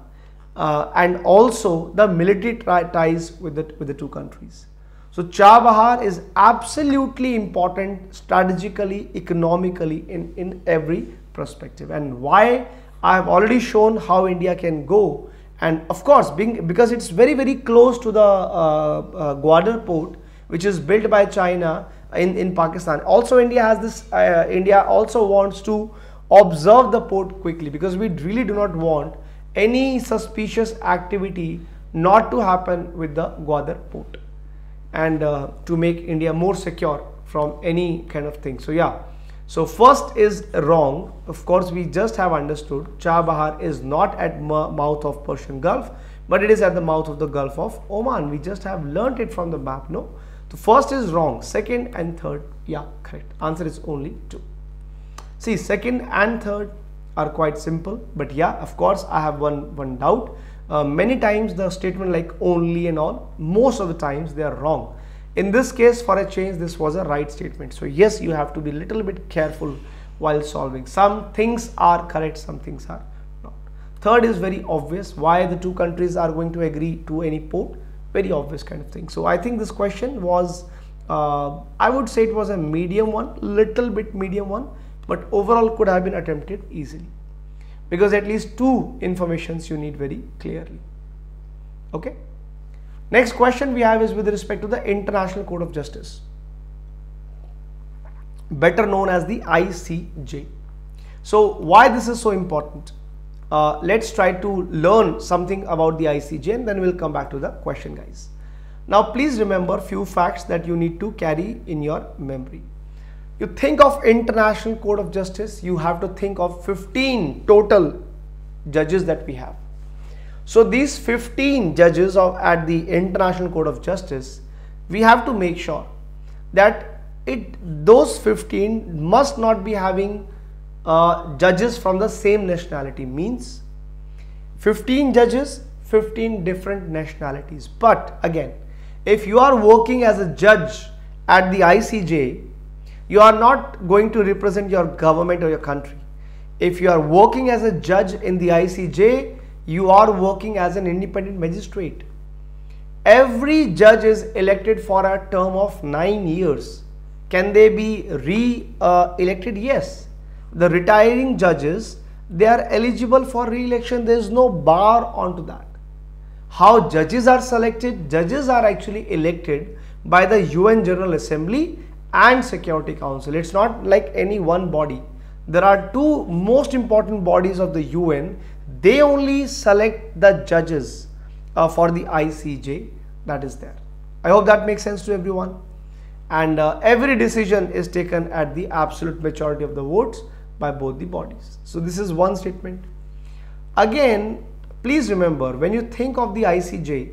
uh, and also the military ties with the, with the two countries. So Chabahar is absolutely important strategically, economically, in, in every perspective. And why? I have already shown how India can go. And of course, being, because it's very, very close to the uh, uh, Gwadar port, which is built by China in, in Pakistan. Also, India has this, uh, India also wants to observe the port quickly, because we really do not want any suspicious activity not to happen with the Gwadar port, and uh, to make India more secure from any kind of thing. So yeah, so first is wrong. Of course, we just have understood Chabahar is not at mouth of Persian Gulf, but it is at the mouth of the Gulf of Oman. We just have learnt it from the map, no? So first is wrong, second and third, yeah, correct. Answer is only two. See, second and third are quite simple, but yeah, of course, I have one, one doubt. Uh, many times the statement like only and all, most of the times they are wrong. In this case, for a change, this was a right statement. So yes, you have to be a little bit careful while solving. Some things are correct, some things are not. Third is very obvious, why the two countries are going to agree to any port, very obvious kind of thing. So I think this question was, uh, I would say it was a medium one, little bit medium one, but overall could have been attempted easily, because at least two informations you need very clearly, okay? Next question we have is with respect to the International Court of Justice, better known as the I C J. So why this is so important? Uh, let's try to learn something about the I C J, and then we'll come back to the question, guys. Now please remember few facts that you need to carry in your memory. You think of International Court of Justice, you have to think of fifteen total judges that we have. So these fifteen judges of, at the International Court of Justice, we have to make sure that it those fifteen must not be having uh, judges from the same nationality. Means fifteen judges, fifteen different nationalities. But again, if you are working as a judge at the I C J, you are not going to represent your government or your country. If you are working as a judge in the I C J, you are working as an independent magistrate. Every judge is elected for a term of nine years. Can they be re-elected? Uh, yes. The retiring judges, they are eligible for re-election. There is no bar onto that. How judges are selected? Judges are actually elected by the U N General Assembly and Security Council. It's not like any one body. There are two most important bodies of the U N. They only select the judges uh, for the I C J that is there. I hope that makes sense to everyone. And uh, every decision is taken at the absolute majority of the votes by both the bodies. So this is one statement. Again, please remember, when you think of the I C J,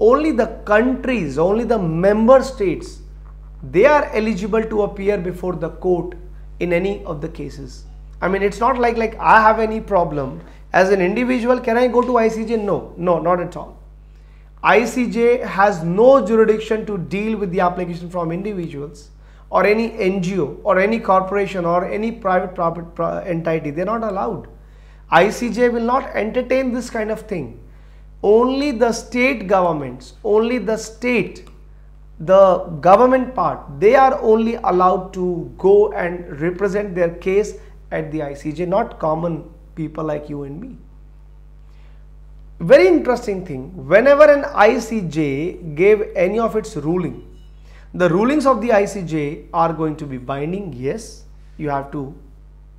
only the countries, only the member states, they are eligible to appear before the court in any of the cases. I mean, it's not like, like I have any problem as an individual, can I go to I C J? No, no, not at all. I C J has no jurisdiction to deal with the application from individuals or any N G O or any corporation or any private private entity. They're not allowed. I C J will not entertain this kind of thing. Only the state governments, only the state, the government part, they are only allowed to go and represent their case at the I C J, not common people like you and me. Very interesting thing, whenever an I C J gave any of its ruling, the rulings of the I C J are going to be binding. Yes, you have to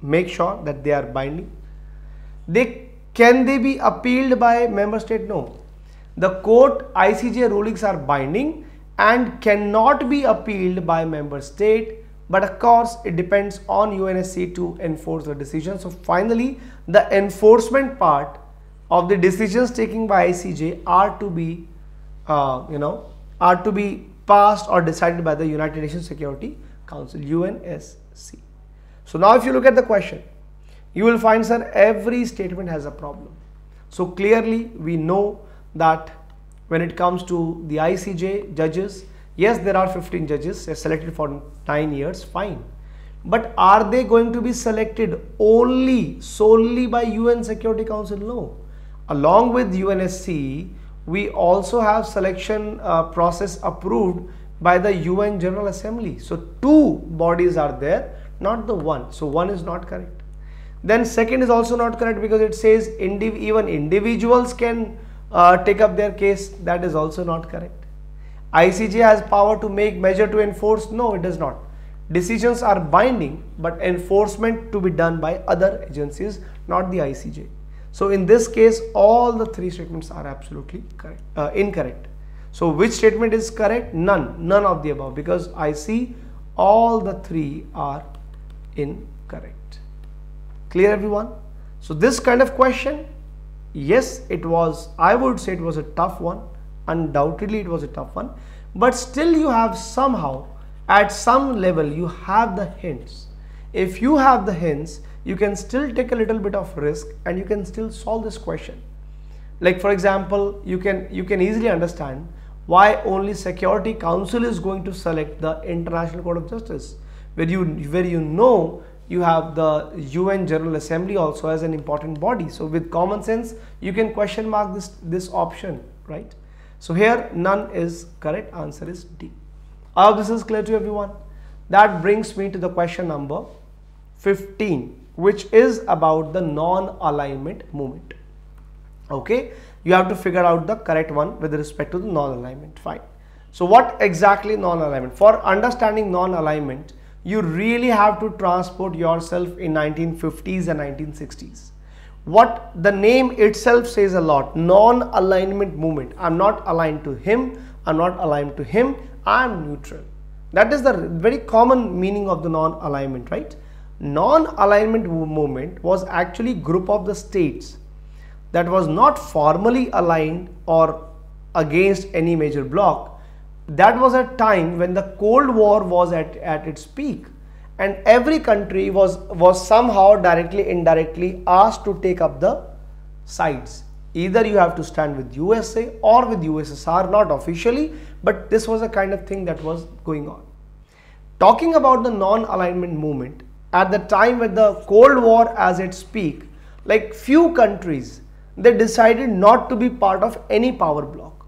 make sure that they are binding. They can they be appealed by member state? No. The court I C J rulings are binding and cannot be appealed by member state, but of course it depends on U N S C to enforce the decision. So finally, the enforcement part of the decisions taken by I C J are to be uh, you know are to be passed or decided by the United Nations Security Council, U N S C. So now if you look at the question, you will find, sir, every statement has a problem. So clearly we know that when it comes to the I C J judges, yes, there are fifteen judges selected for nine years, fine. But are they going to be selected only, solely by U N Security Council? No. Along with U N S C, we also have selection uh, process approved by the U N General Assembly. So two bodies are there, not the one. So one is not correct. Then second is also not correct, because it says indiv- even individuals can Uh, take up their case. That is also not correct. I C J has power to make measure to enforce? No, it does not. Decisions are binding, but enforcement to be done by other agencies, not the I C J. So in this case, all the three statements are absolutely correct, uh, incorrect. So which statement is correct? None, none of the above, because I see all the three are incorrect. Clear everyone? So this kind of question, yes, it was, I would say it was a tough one. Undoubtedly it was a tough one, but still you have somehow, at some level, you have the hints. If you have the hints, you can still take a little bit of risk and you can still solve this question. Like for example, you can you can easily understand why only Security Council is going to select the International Court of Justice, where you where you know you have the U N General Assembly also as an important body. So with common sense, you can question mark this this option, right? So here none is correct. Answer is D. I hope this is clear to everyone. That brings me to the question number fifteen, which is about the non-alignment movement. Okay, you have to figure out the correct one with respect to the non-alignment. Fine. So what exactly non-alignment? For understanding non-alignment, you really have to transport yourself in nineteen fifties and nineteen sixties. What the name itself says a lot, non-alignment movement. I'm not aligned to him, I'm not aligned to him, I'm neutral. That is the very common meaning of the non-alignment, right? Non-alignment movement was actually a group of the states that was not formally aligned or against any major bloc. That was a time when the Cold War was at, at its peak, and every country was, was somehow directly, indirectly asked to take up the sides. Either you have to stand with U S A or with U S S R, not officially, but this was a kind of thing that was going on. Talking about the non-alignment movement, at the time with the Cold War as its peak, like few countries, they decided not to be part of any power block,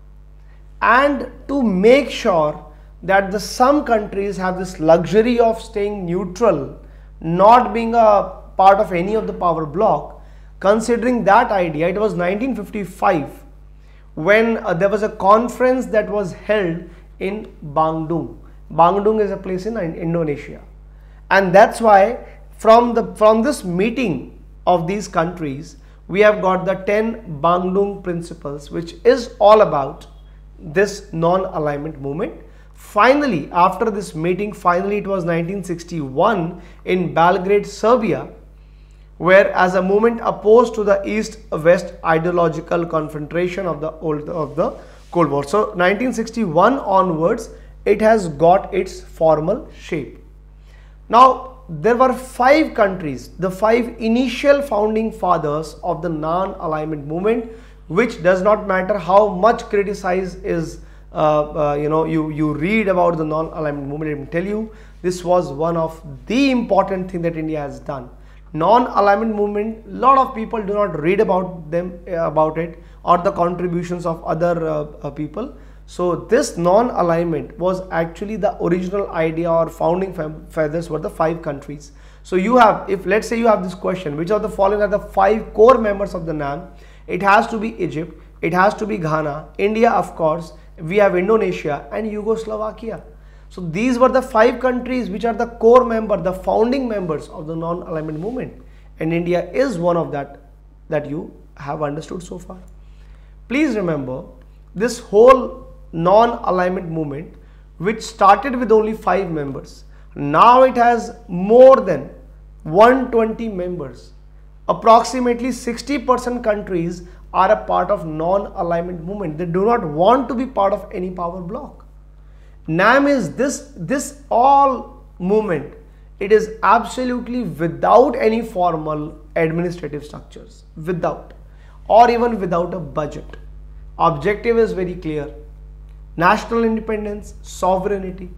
and to make sure that the some countries have this luxury of staying neutral, not being a part of any of the power block. Considering that idea, it was nineteen fifty-five when uh, there was a conference that was held in Bandung. Bandung is a place in Indonesia, and that's why from the from this meeting of these countries we have got the ten Bandung principles, which is all about this non-alignment movement. Finally, after this meeting, finally it was nineteen sixty-one in Belgrade, Serbia, where as a movement opposed to the East-West ideological confrontation of the old of the Cold War. So nineteen sixty-one onwards, it has got its formal shape. Now there were five countries, the five initial founding fathers of the non-alignment movement, which does not matter how much criticized is Uh, uh, you know, you, you read about the non-alignment movement. Let me tell you, this was one of the important thing that India has done. Non-alignment movement, a lot of people do not read about them, uh, about it, or the contributions of other uh, uh, people. So this non-alignment was actually the original idea, or founding fathers were the five countries. So you have, if let's say you have this question, which of the following are the five core members of the N A M? It has to be Egypt, it has to be Ghana, India of course, we have Indonesia and Yugoslavia. So these were the five countries which are the core member, the founding members of the non-alignment movement, and India is one of that that you have understood so far. Please remember, this whole non-alignment movement, which started with only five members, now it has more than one hundred twenty members. Approximately sixty percent countries are a part of non-alignment movement. They do not want to be part of any power block. N A M is this, this all movement. It is absolutely without any formal administrative structures, without, or even without a budget. Objective is very clear. National independence, sovereignty,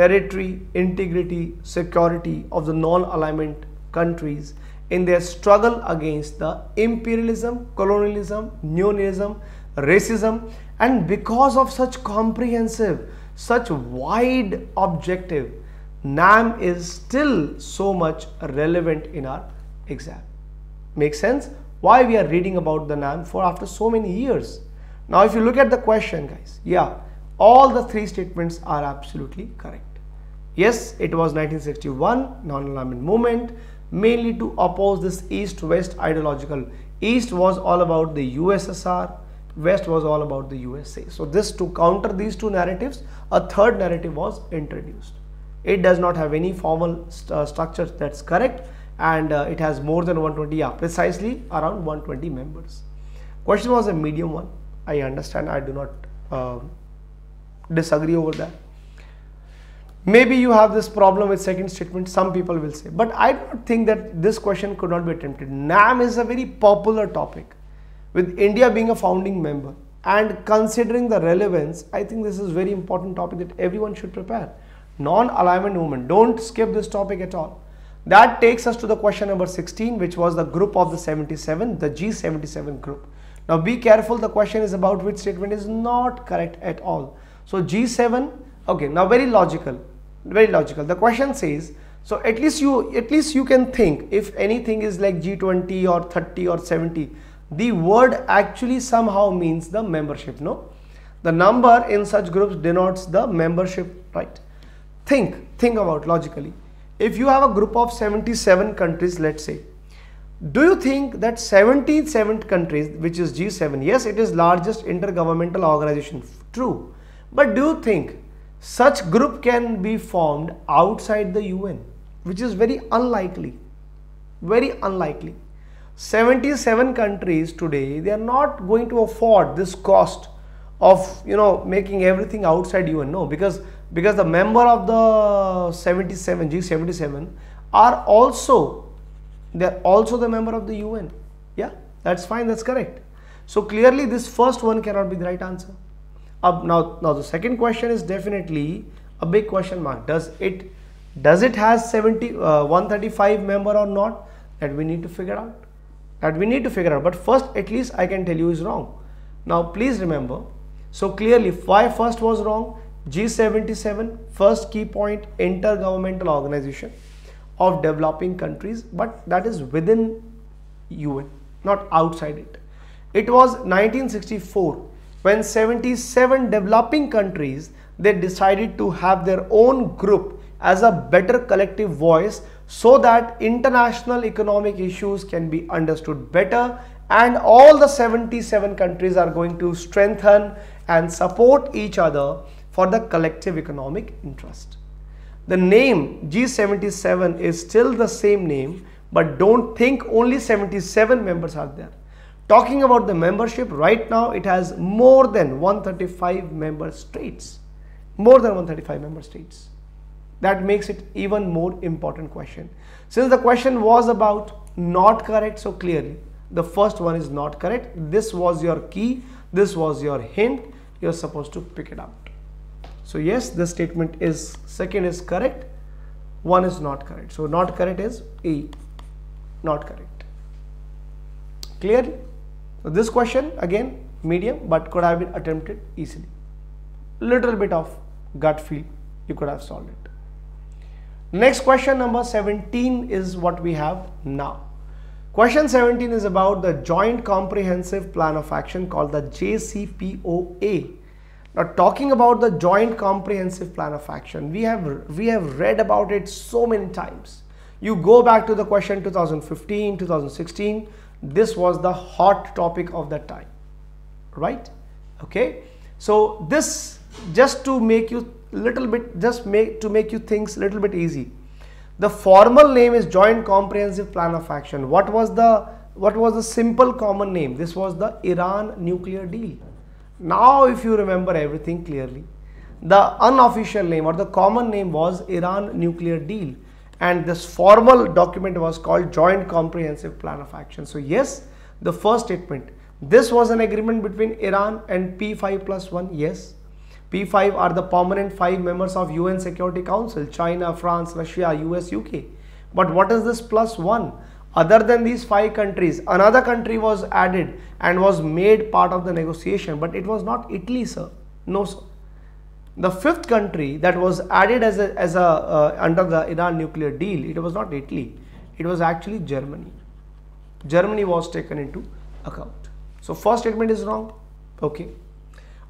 territory, integrity, security of the non-alignment countries in their struggle against the imperialism, colonialism, neonism, racism, and because of such comprehensive, such wide objective, N A M is still so much relevant in our exam. Makes sense? Why we are reading about the N A M for after so many years? Now if you look at the question, guys, yeah, All the three statements are absolutely correct. Yes, it was nineteen sixty-one non-alignment movement, mainly to oppose this East-West ideological. East was all about the U S S R, West was all about the U S A. So this, to counter these two narratives, a third narrative was introduced. It does not have any formal st structure that's correct, and uh, it has more than one hundred twenty, yeah, precisely around one hundred twenty members. Question was a medium one. I understand, I do not uh, disagree over that. Maybe you have this problem with second statement, some people will say, but I don't think that this question could not be attempted. NAM is a very popular topic. With India being a founding member and considering the relevance, I think this is a very important topic that everyone should prepare. Non-alignment movement, don't skip this topic at all. That takes us to the question number sixteen, which was the group of the seventy-seven, the G seventy-seven group. Now be careful, the question is about which statement is not correct at all. So G seven, okay, now very logical. Very logical. The question says, so at least you at least you can think, if anything is like G twenty or thirty or seventy, the word actually somehow means the membership. No, the number in such groups denotes the membership, right? Think, think about logically. If you have a group of seventy-seven countries, let's say, do you think that seventy-seven countries, which is G seven, yes, it is largest intergovernmental organization, true, but do you think such group can be formed outside the U N, which is very unlikely, very unlikely. seventy-seven countries today, they are not going to afford this cost of, you know, making everything outside U N. No, because because the member of the seventy-seven, G seventy-seven, are also, they are also the member of the U N. Yeah, that's fine, that's correct. So clearly this first one cannot be the right answer. Uh, now, now the second question is definitely a big question mark. Does it, does it has seventy, uh, one hundred thirty-five member or not? That we need to figure out. That we need to figure out. But first, at least I can tell you is wrong. Now, please remember. So clearly, why first was wrong? G seventy-seven, first key point, intergovernmental organization of developing countries, but that is within U N, not outside it. It was nineteen sixty-four. When seventy-seven developing countries, they decided to have their own group as a better collective voice so that international economic issues can be understood better, and all the seventy-seven countries are going to strengthen and support each other for the collective economic interest. The name G seventy-seven is still the same name, but don't think only seventy-seven members are there. Talking about the membership, right now it has more than one hundred thirty-five member states, more than one hundred thirty-five member states. That makes it even more important question. Since the question was about not correct, so clearly the first one is not correct. This was your key, this was your hint, you're supposed to pick it out. So yes, this statement is, second is correct, one is not correct. So not correct is A, not correct. Clear? So this question again medium, but could have been attempted easily. Little bit of gut feel, you could have solved it. Next question number seventeen is what we have now. Question seventeen is about the Joint Comprehensive Plan of Action called the J C P O A. Now talking about the Joint Comprehensive Plan of Action, we have we have read about it so many times. You go back to the question two thousand fifteen, two thousand sixteen. This was the hot topic of that time, right? Okay, so this, just to make you little bit, just make to make you things little bit easy, the formal name is Joint Comprehensive Plan of Action. What was the, what was the simple common name? This was the Iran nuclear deal. Now if you remember everything clearly, the unofficial name or the common name was Iran nuclear deal, and this formal document was called Joint Comprehensive Plan of Action. So yes, the first statement, this was an agreement between Iran and P five plus one. Yes, P five are the permanent five members of U N Security Council, China, France, Russia, U S, U K. But what is this plus one? Other than these five countries, another country was added and was made part of the negotiation, but it was not Italy, sir. No, sir. The fifth country that was added as a, as a uh, under the Iran nuclear deal, it was not Italy, it was actually Germany. Germany was taken into account. So first statement is wrong. Okay.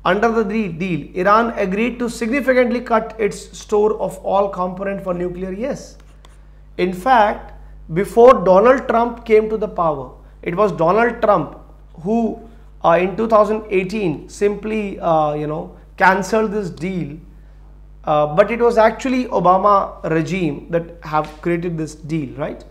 Under the deal, Iran agreed to significantly cut its store of all component for nuclear. Yes. In fact, before Donald Trump came to the power, it was Donald Trump who uh, in two thousand eighteen simply, uh, you know, cancelled this deal. Uh, but it was actually Obama regime that have created this deal, right?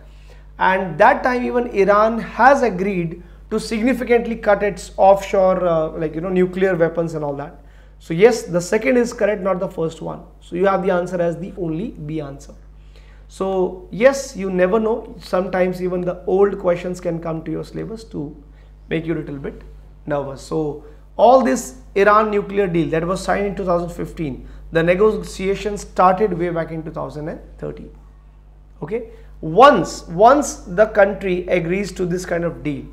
And that time even Iran has agreed to significantly cut its offshore uh, like you know nuclear weapons and all that. So yes, the second is correct, not the first one. So you have the answer as the only B answer. So yes, you never know, sometimes even the old questions can come to your syllabus to make you a little bit nervous. So all this Iran nuclear deal that was signed in two thousand fifteen, the negotiations started way back in two thousand thirteen. Okay, once once the country agrees to this kind of deal,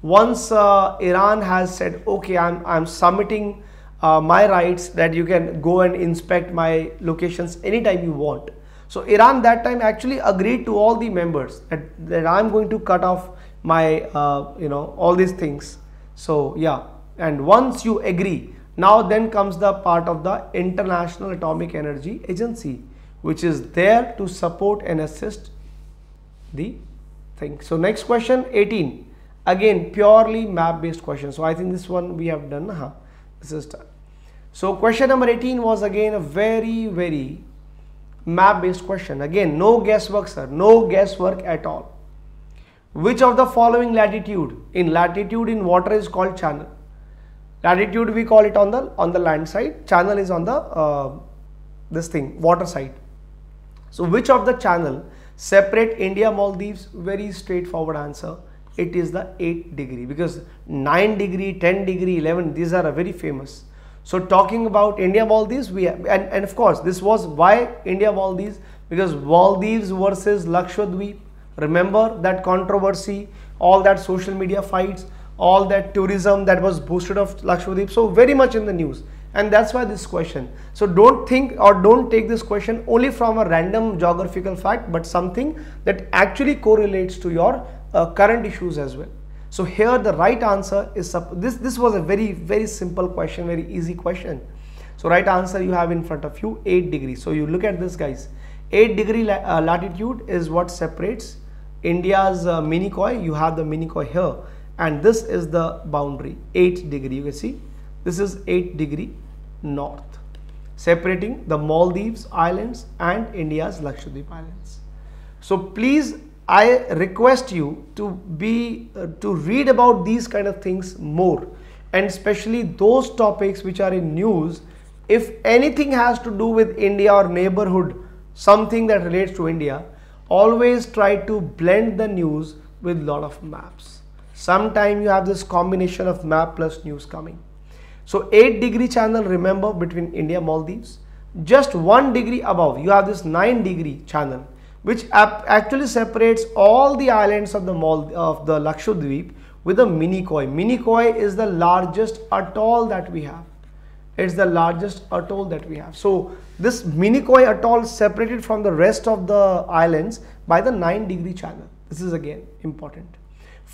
once uh, Iran has said, okay, I'm, I'm submitting uh, my rights that you can go and inspect my locations anytime you want. So Iran that time actually agreed to all the members that, that I'm going to cut off my, uh, you know, all these things. So yeah, and once you agree, now then comes the part of the International Atomic Energy Agency, which is there to support and assist the thing. So next question, eighteen. Again, purely map-based question. So I think this one we have done. Huh? This is done. So question number eighteen was again a very, very map-based question. Again, no guesswork, sir. No guesswork at all. Which of the following latitude? In latitude, in water is called channel. Latitude we call it on the on the land side. Channel is on the uh, this thing water side. So which of the channel separate India Maldives? Very straightforward answer. It is the eight degree, because nine degree, ten degree, eleven, these are very famous. So talking about India Maldives, we have, and, and of course this was why India Maldives, because Maldives versus Lakshadweep, remember that controversy, all that social media fights, all that tourism that was boosted of Lakshadweep, so very much in the news, and that's why this question. So don't think or don't take this question only from a random geographical fact, but something that actually correlates to your Uh, current issues as well. So here the right answer is this this was a very very simple question, very easy question. So right answer you have in front of you, eight degree. So you look at this, guys, eight degree la uh, latitude is what separates India's uh, mini koi. You have the mini koi here, and this is the boundary, eight degree. You can see this is eight degree north, separating the Maldives islands and India's Lakshadweep islands. So please, I request you to be uh, to read about these kind of things more, and especially those topics which are in news. If anything has to do with India or neighborhood, something that relates to India, always try to blend the news with lot of maps. Sometime you have this combination of map plus news coming. So eight degree channel, remember, between India Maldives. Just one degree above you have this nine degree channel, which actually separates all the islands of the Mald of the Lakshadweep with a mini koi. Mini koi is the largest atoll that we have. It's the largest atoll that we have. So this mini koi atoll separated from the rest of the islands by the nine degree channel. This is again important.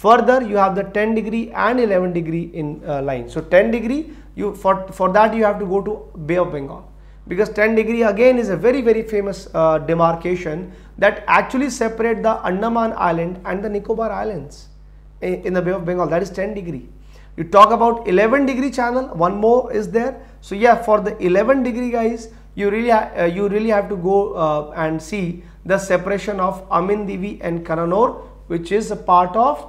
Further, you have the ten degree and eleven degree in uh, line. So ten degree, you for for that you have to go to Bay of Bengal, because ten degree again is a very very famous uh, demarcation that actually separate the Andaman Island and the Nicobar Islands in the Bay of Bengal. That is ten degree. You talk about eleven degree channel, one more is there. So yeah, for the eleven degree guys, you really uh, you really have to go uh, and see the separation of Amindivi and Kannanore, which is a part of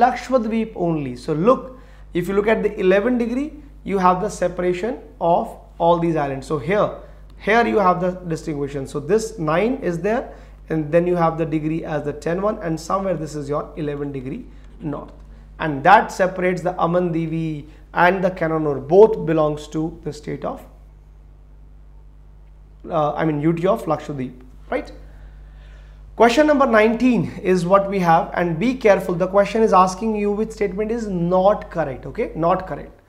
Lakshadweep only. So look, if you look at the eleven degree, you have the separation of all these islands. So here here you have the distinction. So this nine is there, and then you have the degree as the ten one, and somewhere this is your eleven degree north, and that separates the Amindivi and the Kannanore. Both belongs to the state of uh, I mean U T of Lakshadweep, right? Question number nineteen is what we have, and be careful, the question is asking you which statement is not correct. Okay, not correct.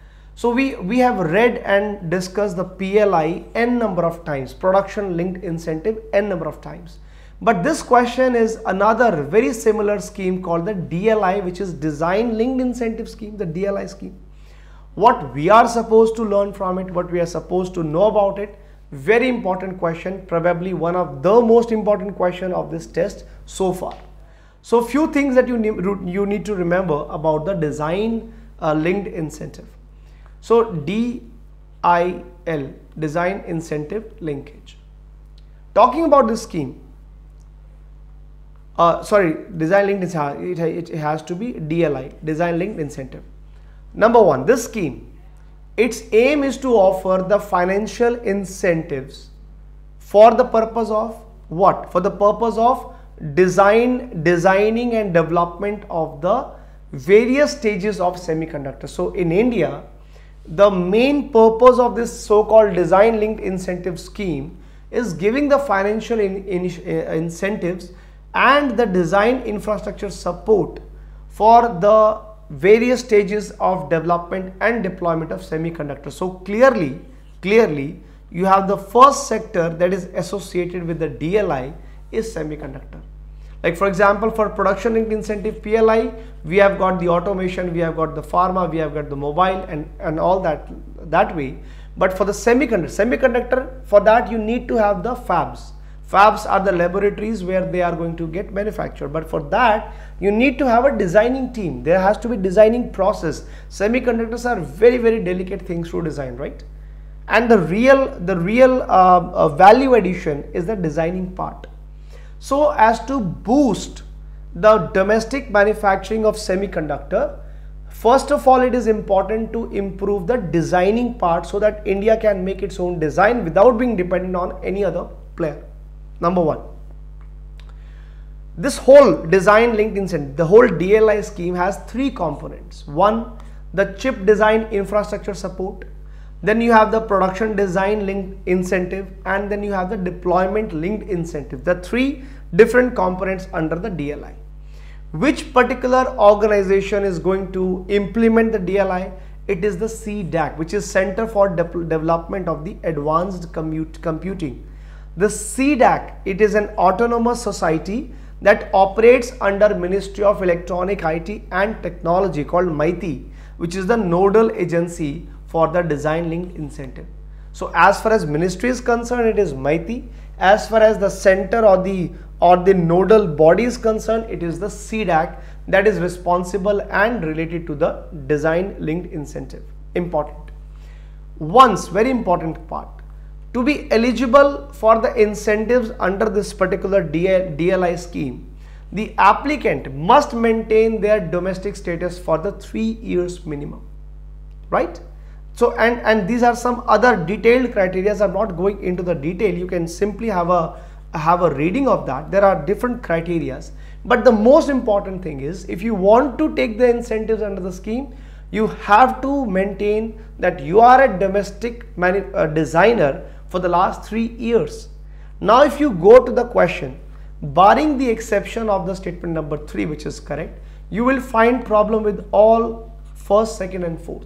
So we, we have read and discussed the P L I n number of times, production linked incentive n number of times. But this question is another very similar scheme called the D L I, which is design linked incentive scheme, the D L I scheme. what we are supposed to learn from it, what we are supposed to know about it. Very important question, probably one of the most important question of this test so far. So few things that you need, you need to remember about the design uh, linked incentive. So D I L, design incentive linkage. Talking about this scheme, uh, sorry, design linked incentive, it, it has to be D L I, design linked incentive. Number one, this scheme, its aim is to offer the financial incentives for the purpose of what? For the purpose of design, designing and development of the various stages of semiconductor. So in India, the main purpose of this so-called design linked incentive scheme is giving the financial in, in, uh, incentives and the design infrastructure support for the various stages of development and deployment of semiconductors. So clearly, clearly you have the first sector that is associated with the D L I is semiconductor. Like for example, for production linked incentive P L I, we have got the automation, we have got the pharma, we have got the mobile and, and all that that way. But for the semiconductor, semiconductor, for that you need to have the fabs. Fabs are the laboratories where they are going to get manufactured, but for that you need to have a designing team. There has to be designing process. Semiconductors are very very delicate things to design, right? And the real the real uh, uh, value addition is the designing part. So as to boost the domestic manufacturing of semiconductor, first of all it is important to improve the designing part so that India can make its own design without being dependent on any other player. Number one, this whole design linked incentive, the whole D L I scheme has three components. One, the chip design infrastructure support, then you have the production design linked incentive, and then you have the deployment linked incentive. The three different components under the D L I. Which particular organization is going to implement the D L I? It is the C D A C, which is Center for De- Development of the Advanced Commute Computing. The C D A C, it is an autonomous society that operates under Ministry of Electronic I T and Technology called MeitY, which is the nodal agency for the design linked incentive. So as far as ministry is concerned, it is MeitY. As far as the center or the or the nodal body is concerned, it is the C D A C that is responsible and related to the design linked incentive. Important. Once, very important part. To be eligible for the incentives under this particular D L I scheme, the applicant must maintain their domestic status for the three years minimum, right? So, and, and these are some other detailed criteria. I'm not going into the detail. You can simply have a, have a reading of that. There are different criteria. But the most important thing is, if you want to take the incentives under the scheme, you have to maintain that you are a domestic uh, designer for the last three years. Now if you go to the question, barring the exception of the statement number three, which is correct, you will find problem with all first, second and fourth.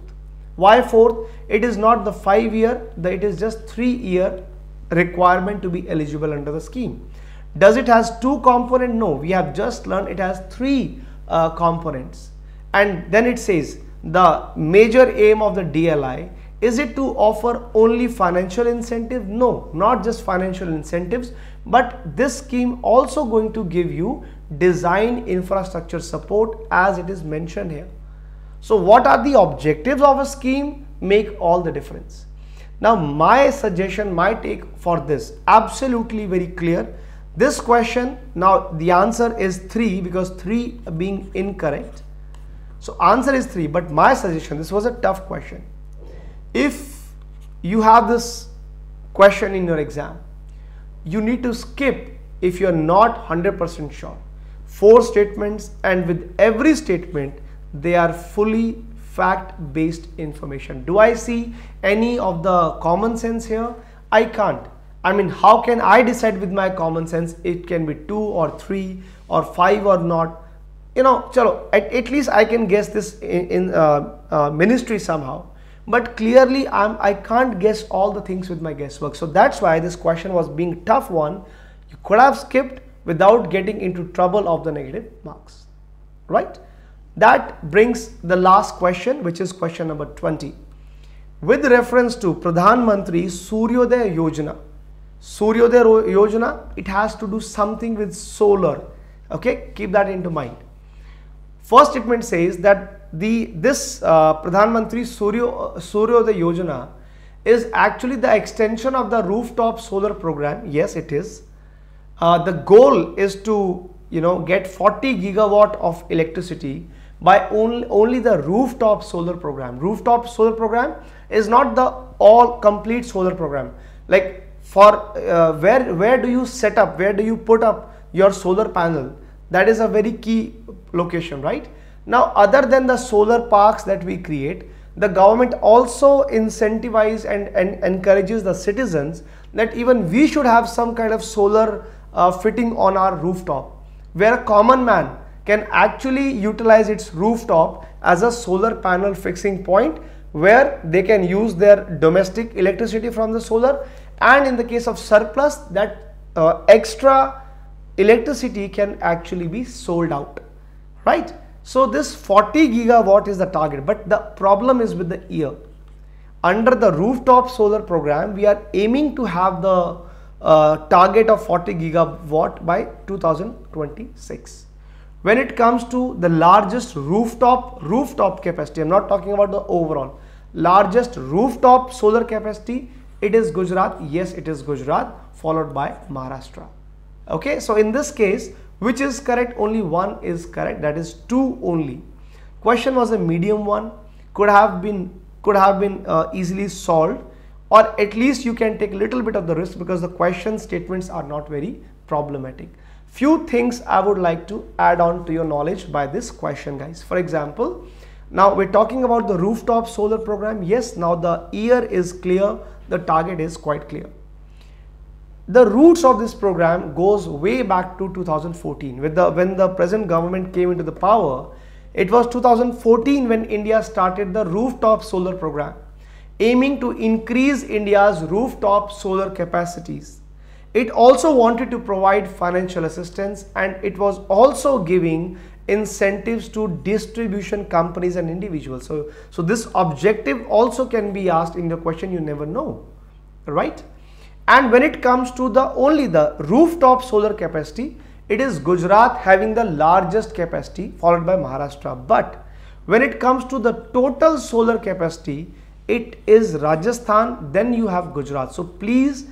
Why fourth? It is not the five year, it is just three year requirement to be eligible under the scheme. Does it has two components? No, we have just learned it has three uh, components. And then it says the major aim of the D L I, is it to offer only financial incentive? No, not just financial incentives, but this scheme also going to give you design infrastructure support as it is mentioned here. So what are the objectives of a scheme? Make all the difference. Now my suggestion, my take for this, absolutely very clear. This question, now the answer is three because three being incorrect. So answer is three, but my suggestion, this was a tough question. If you have this question in your exam, you need to skip if you are not one hundred percent sure. Four statements, and with every statement, they are fully fact-based information. Do I see any of the common sense here? I can't. I mean, how can I decide with my common sense? It can be two or three or five or not. You know, chalo, at, at least I can guess this in, in uh, uh, ministry somehow. But clearly, I'm, I can't guess all the things with my guesswork. So that's why this question was being a tough one. You could have skipped without getting into trouble of the negative marks, right? That brings the last question, which is question number twenty. With reference to Pradhan Mantri Suryodaya Yojana, Suryodaya Yojana, it has to do something with solar. Okay, keep that into mind. First statement says that the this uh, Pradhan Mantri Suryo, Suryodaya Yojana is actually the extension of the rooftop solar program. Yes, it is. Uh, the goal is to, you know, get forty gigawatt of electricity by only, only the rooftop solar program. Rooftop solar program is not the all complete solar program. Like for uh, where, where do you set up, where do you put up your solar panel? That is a very key location, right? Now, other than the solar parks that we create, the government also incentivizes and, and encourages the citizens that even we should have some kind of solar uh, fitting on our rooftop, where a common man can actually utilize its rooftop as a solar panel fixing point, where they can use their domestic electricity from the solar, and in the case of surplus, that uh, extra electricity can actually be sold out, right? So this forty gigawatt is the target, but the problem is with the year. Under the rooftop solar program, we are aiming to have the uh, target of forty gigawatt by two thousand twenty-six. When it comes to the largest rooftop rooftop capacity, I'm not talking about the overall, largest rooftop solar capacity, it is Gujarat. Yes, it is Gujarat, followed by Maharashtra. Okay, so in this case, which is correct? Only one is correct, that is two only. Question was a medium one, could have been could have been uh, easily solved, or at least you can take a little bit of the risk because the question statements are not very problematic. Few things I would like to add on to your knowledge by this question, guys. For example, now we're talking about the rooftop solar program. Yes, now the year is clear, the target is quite clear. The roots of this program goes way back to two thousand fourteen, with the when the present government came into the power. It was two thousand fourteen when India started the rooftop solar program, aiming to increase India's rooftop solar capacities. It also wanted to provide financial assistance, and it was also giving incentives to distribution companies and individuals. So, so this objective also can be asked in the question, you never know, right? And when it comes to the only the rooftop solar capacity, it is Gujarat having the largest capacity, followed by Maharashtra. But when it comes to the total solar capacity, it is Rajasthan, then you have Gujarat. So please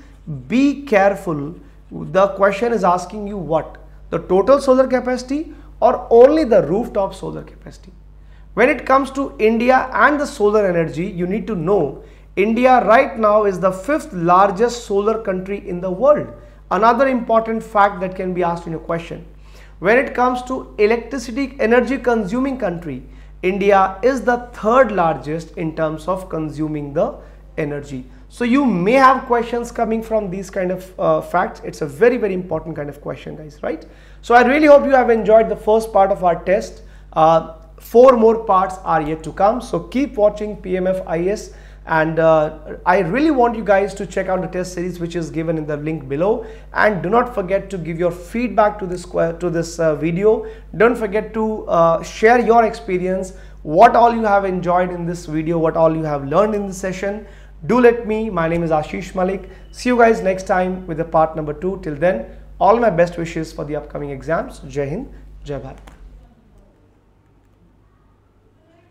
be careful. The question is asking you what? The total solar capacity or only the rooftop solar capacity? When it comes to India and the solar energy, you need to know India right now is the fifth largest solar country in the world. Another important fact that can be asked in your question. When it comes to electricity energy consuming country, India is the third largest in terms of consuming the energy. So you may have questions coming from these kind of uh, facts. It's a very, very important kind of question, guys, right? So I really hope you have enjoyed the first part of our test. Uh, four more parts are yet to come. So keep watching P M F I A S. And uh, I really want you guys to check out the test series which is given in the link below, and do not forget to give your feedback to this to this uh, video. Don't forget to uh, share your experience, what all you have enjoyed in this video, what all you have learned in this session. Do let me, my name is Ashish Malik. See you guys next time with the part number two. Till then, all my best wishes for the upcoming exams. Jai Hind, Jai Bharat.